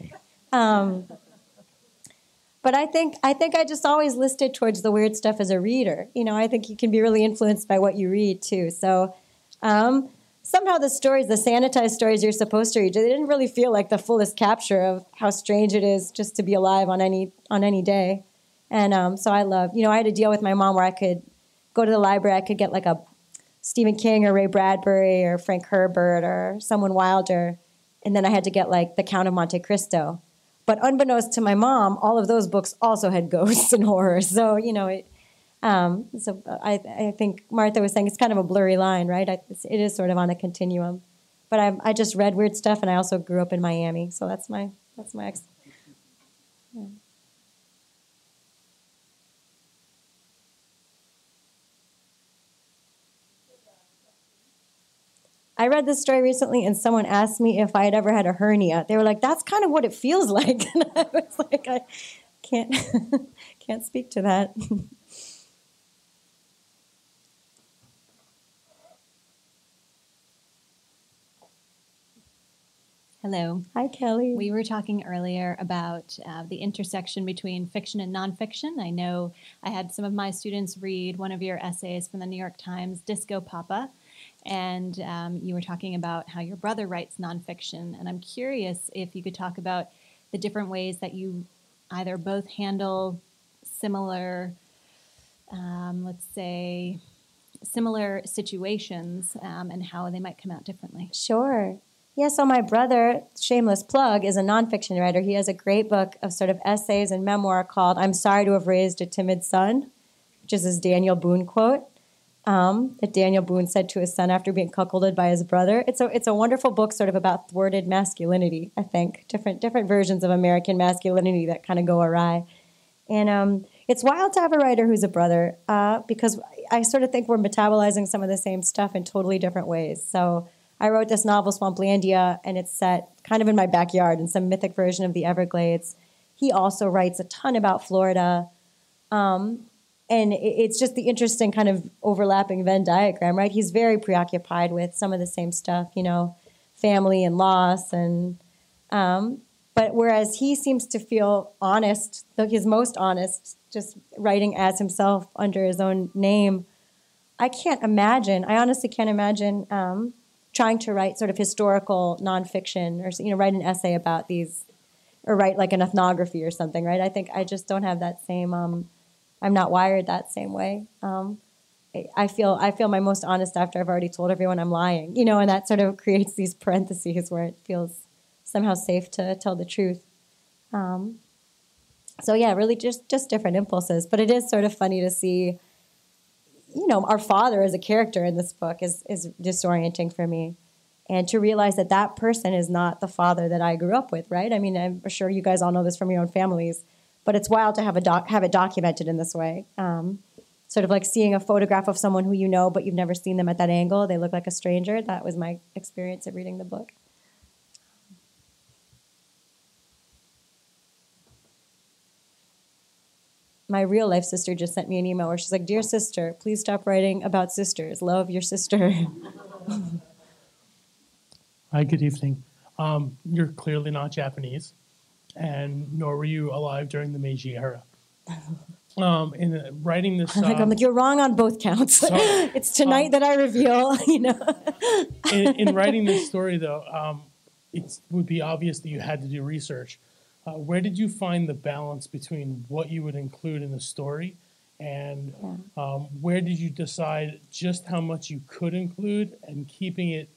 But I think I just always listed towards the weird stuff as a reader. You know, I think you can be really influenced by what you read, too. So somehow the stories, the sanitized stories you're supposed to read, they didn't really feel like the fullest capture of how strange it is just to be alive on any day. And so I love, you know, I had a deal with my mom where I could go to the library. I could get like a Stephen King or Ray Bradbury or Frank Herbert or someone Wilder. And then I had to get like The Count of Monte Cristo. But unbeknownst to my mom, all of those books also had ghosts and horror. So, you know, I think Martha was saying it's kind of a blurry line, right? It is sort of on a continuum. But I just read weird stuff, and I also grew up in Miami. So that's my ex. Yeah. I read this story recently, and someone asked me if I had ever had a hernia. They were like, "That's kind of what it feels like." And I was like, "I can't speak to that." Hello. Hi, Kelly. We were talking earlier about the intersection between fiction and nonfiction. I know I had some of my students read one of your essays from the New York Times, Disco Papa. And you were talking about how your brother writes nonfiction. And I'm curious if you could talk about the different ways that you either both handle similar, let's say, similar situations and how they might come out differently. Sure. Yeah, so my brother, shameless plug, is a nonfiction writer. He has a great book of sort of essays and memoir called I'm Sorry to Have Raised a Timid Son, which is his Daniel Boone quote. That Daniel Boone said to his son after being cuckolded by his brother. It's a wonderful book sort of about thwarted masculinity, I think. Different versions of American masculinity that kind of go awry. And it's wild to have a writer who's a brother because I sort of think we're metabolizing some of the same stuff in totally different ways. So I wrote this novel, Swamplandia!, and it's set kind of in my backyard in some mythic version of the Everglades. He also writes a ton about Florida. And it's just the interesting kind of overlapping Venn diagram, right? He's very preoccupied with some of the same stuff, you know, family and loss. And but whereas he seems to feel honest, his most honest, just writing as himself under his own name, I honestly can't imagine trying to write sort of historical nonfiction or, you know, write an essay about these or write like an ethnography or something, right? I think I just don't have that same... I'm not wired that same way. I feel my most honest after I've already told everyone I'm lying, you know, and that sort of creates these parentheses where it feels somehow safe to tell the truth. So yeah, really just different impulses. But it is sort of funny to see, you know, our father as a character in this book is disorienting for me. And to realize that that person is not the father that I grew up with, right? I mean, I'm sure you guys all know this from your own families. But it's wild to have it documented in this way. Sort of like seeing a photograph of someone who you know, but you've never seen them at that angle. They look like a stranger. That was my experience of reading the book. My real life sister just sent me an email where she's like, "Dear sister, please stop writing about sisters. Love, your sister." Hi, good evening. You're clearly not Japanese. And nor were you alive during the Meiji era. In writing this, I'm like you're wrong on both counts. So, it's tonight that I reveal. You know. in writing this story, though, it would be obvious that you had to do research. Where did you find the balance between what you would include in the story, and where did you decide just how much you could include and keeping it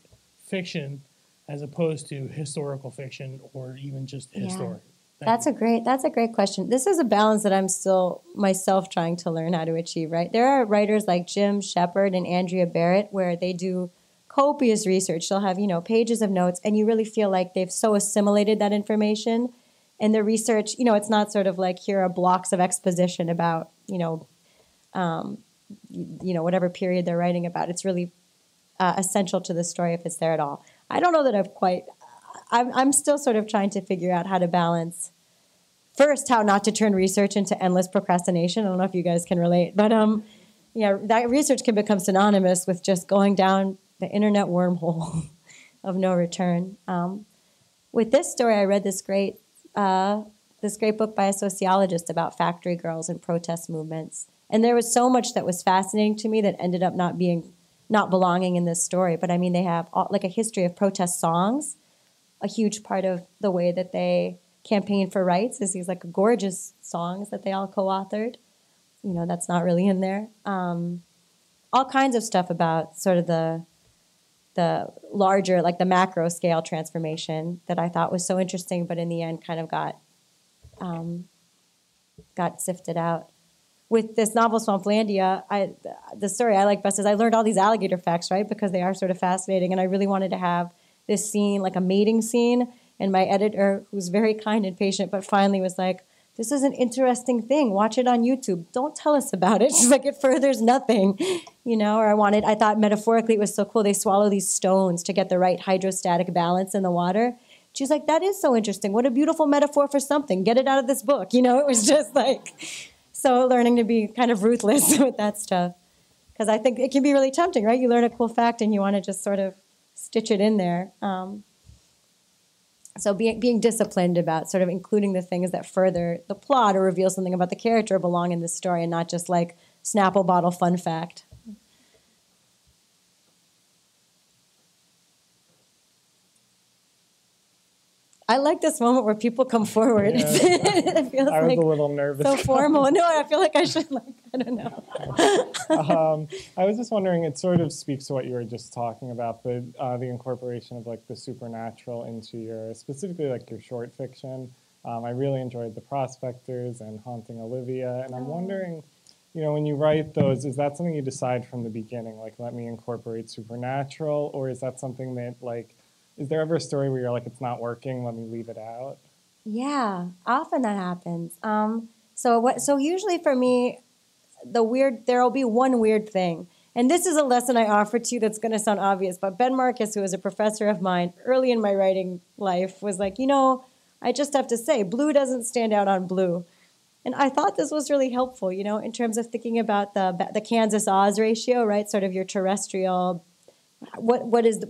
fiction? As opposed to historical fiction or even just historic? That's a great question. This is a balance that I'm still myself trying to learn how to achieve, right? There are writers like Jim Shepard and Andrea Barrett where they do copious research. They'll have, you know, pages of notes, and you really feel like they've so assimilated that information And the research, you know, it's not sort of like here are blocks of exposition about, you know, whatever period they're writing about. It's really essential to the story if it's there at all. I don't know that I've quite, I'm still sort of trying to figure out how to balance first, how not to turn research into endless procrastination. I don't know if you guys can relate, but yeah, that research can become synonymous with just going down the internet wormhole of no return. With this story, I read this great book by a sociologist about factory girls and protest movements. And there was so much that was fascinating to me that ended up not belonging in this story. But I mean, they have like a history of protest songs. A huge part of the way that they campaign for rights is these like gorgeous songs that they all co-authored. You know, that's not really in there. All kinds of stuff about sort of the larger, like the macro scale transformation that I thought was so interesting, but in the end kind of got sifted out. With this novel Swamplandia, the story I like best is I learned all these alligator facts, right? Because they are sort of fascinating. And I really wanted to have this scene, like a mating scene. And my editor, who's very kind and patient, but finally was like, this is an interesting thing. Watch it on YouTube. Don't tell us about it. She's like, it furthers nothing, you know? Or I thought metaphorically it was so cool. They swallow these stones to get the right hydrostatic balance in the water. She's like, that is so interesting. What a beautiful metaphor for something. Get it out of this book. You know, it was just like, so learning to be kind of ruthless with that stuff. Because I think it can be really tempting, right? You learn a cool fact and you want to just sort of stitch it in there. So being disciplined about sort of including the things that further the plot or reveal something about the character belong in the story and not just like Snapple bottle fun fact. I like this moment where people come forward. Yeah. It feels I was like a little nervous. So formal. No, I feel like I should I don't know. I was just wondering, it sort of speaks to what you were just talking about, the incorporation of like the supernatural into your, specifically like your short fiction. I really enjoyed The Prospectors and Haunting Olivia. And I'm wondering, you know, when you write those, is that something you decide from the beginning? Like, let me incorporate supernatural, or is that something that like, is there ever a story where you're like, it's not working, let me leave it out? Yeah, often that happens. So usually for me, there'll be one weird thing. And this is a lesson I offer to you that's going to sound obvious, but Ben Marcus, who was a professor of mine early in my writing life, was like, you know, I just have to say, blue doesn't stand out on blue. And I thought this was really helpful, you know, in terms of thinking about the Kansas-Oz ratio, right? Sort of your terrestrial, what's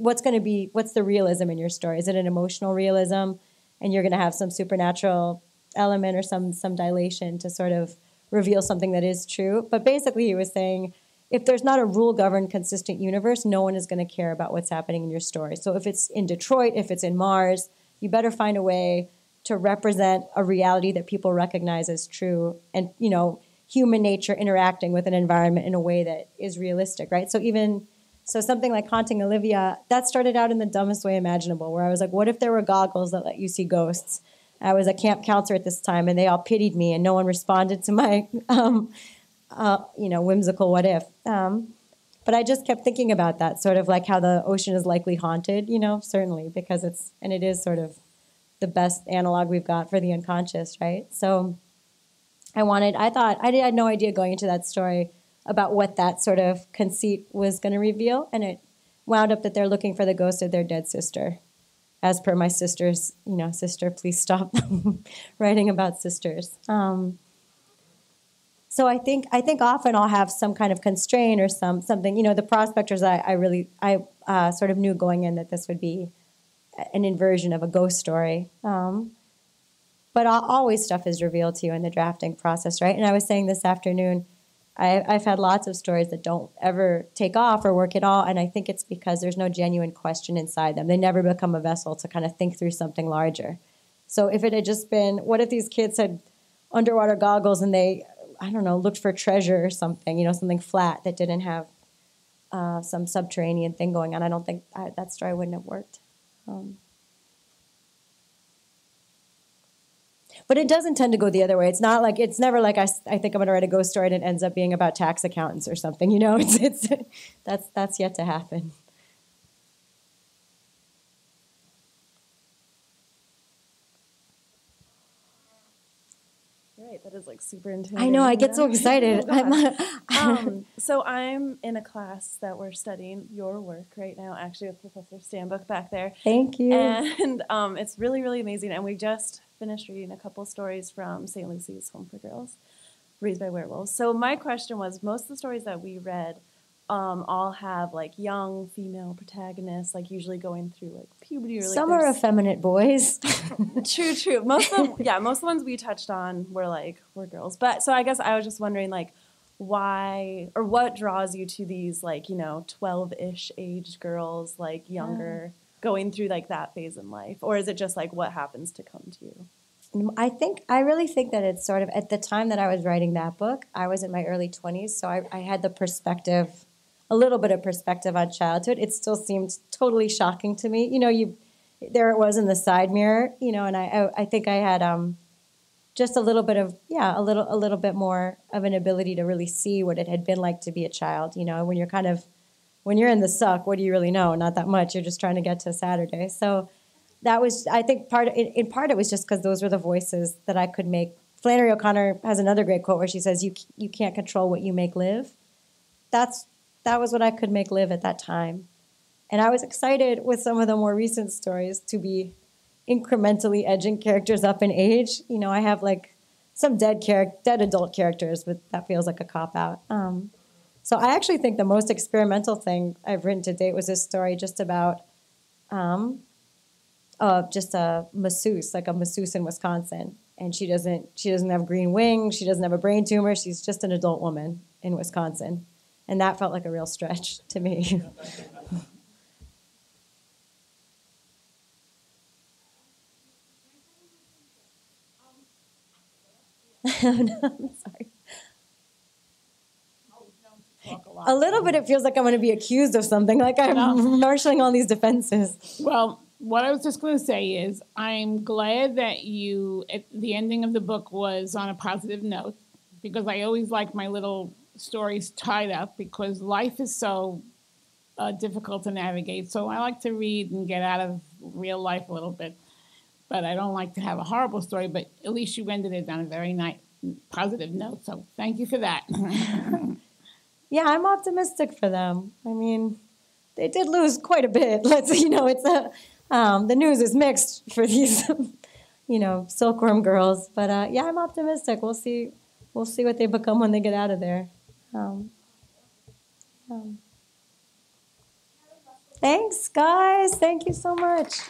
the realism in your story? Is it an emotional realism and you're going to have some supernatural element or some dilation to sort of reveal something that is true? But basically he was saying, if there's not a rule-governed consistent universe, no one is going to care about what's happening in your story. So if it's in Detroit, if it's in Mars, you better find a way to represent a reality that people recognize as true and, you know, human nature interacting with an environment in a way that is realistic, right? So something like Haunting Olivia, that started out in the dumbest way imaginable, where I was like, what if there were goggles that let you see ghosts? I was a camp counselor at this time, and they all pitied me, and no one responded to my, you know, whimsical what if. But I just kept thinking about that, sort of like how the ocean is likely haunted, you know, certainly, because it is sort of the best analog we've got for the unconscious, right? So I had no idea going into that story about what that sort of conceit was going to reveal. And it wound up that they're looking for the ghost of their dead sister. As per my sister's, you know, sister, please stop writing about sisters. So I think often I'll have some kind of constraint or something, you know, The Prospectors, I really sort of knew going in that this would be an inversion of a ghost story. But always stuff is revealed to you in the drafting process, right? And I was saying this afternoon, I've had lots of stories that don't ever take off or work at all, and I think it's because there's no genuine question inside them. They never become a vessel to kind of think through something larger. So if it had just been, what if these kids had underwater goggles and they, I don't know, looked for treasure or something, you know, something flat that didn't have some subterranean thing going on, I don't think that story wouldn't have worked. But it doesn't tend to go the other way. It's not like, it's never like I think I'm going to write a ghost story and it ends up being about tax accountants or something, you know, that's yet to happen. right. That is like super intense. I know. I get so excited. So I'm in a class that we're studying your work right now, actually, with Professor Stanbook back there. Thank you. And it's really, really amazing. And we just finished reading a couple stories from St. Lucy's Home for Girls Raised by Werewolves. So my question was, most of the stories that we read all have like young female protagonists, like usually going through like puberty. Or, like, some are effeminate boys. True. Most of the ones we touched on were girls. But so I guess I was just wondering like why or what draws you to these like 12-ish age girls, like younger, going through like that phase in life, or is it just like what happens to come to you? I really think that it's sort of at the time that I was writing that book, I was in my early 20s, so I had the perspective, a little bit of perspective on childhood. It still seemed totally shocking to me. There it was in the side mirror, and I think I had just a little bit of, a little bit more of an ability to really see what it had been like to be a child. When you're when you're in the suck, what do you really know? Not that much. You're just trying to get to Saturday. So that was, I think, in part it was just because those were the voices that I could make. Flannery O'Connor has another great quote where she says, "You can't control what you make live." That was what I could make live at that time, and I was excited with some of the more recent stories to be incrementally edging characters up in age. I have like some dead adult characters, but that feels like a cop out. So I actually think the most experimental thing I've written to date was this story just about. Just a masseuse, like a masseuse in Wisconsin, and she doesn't have green wings, she doesn't have a brain tumor, she's just an adult woman in Wisconsin, and that felt like a real stretch to me. No, I'm sorry. A little bit, it feels like I'm going to be accused of something, like I'm marshaling all these defenses. Well. What I was just going to say is I'm glad that you, at the ending of the book, was on a positive note, because I always like my little stories tied up, because life is so difficult to navigate. So I like to read and get out of real life a little bit, but I don't like to have a horrible story, but at least you ended it on a very nice, positive note. So thank you for that. Yeah, I'm optimistic for them. I mean, they did lose quite a bit. It's a... the news is mixed for these, silkworm girls. But yeah, I'm optimistic. We'll see what they become when they get out of there. Thanks, guys. Thank you so much.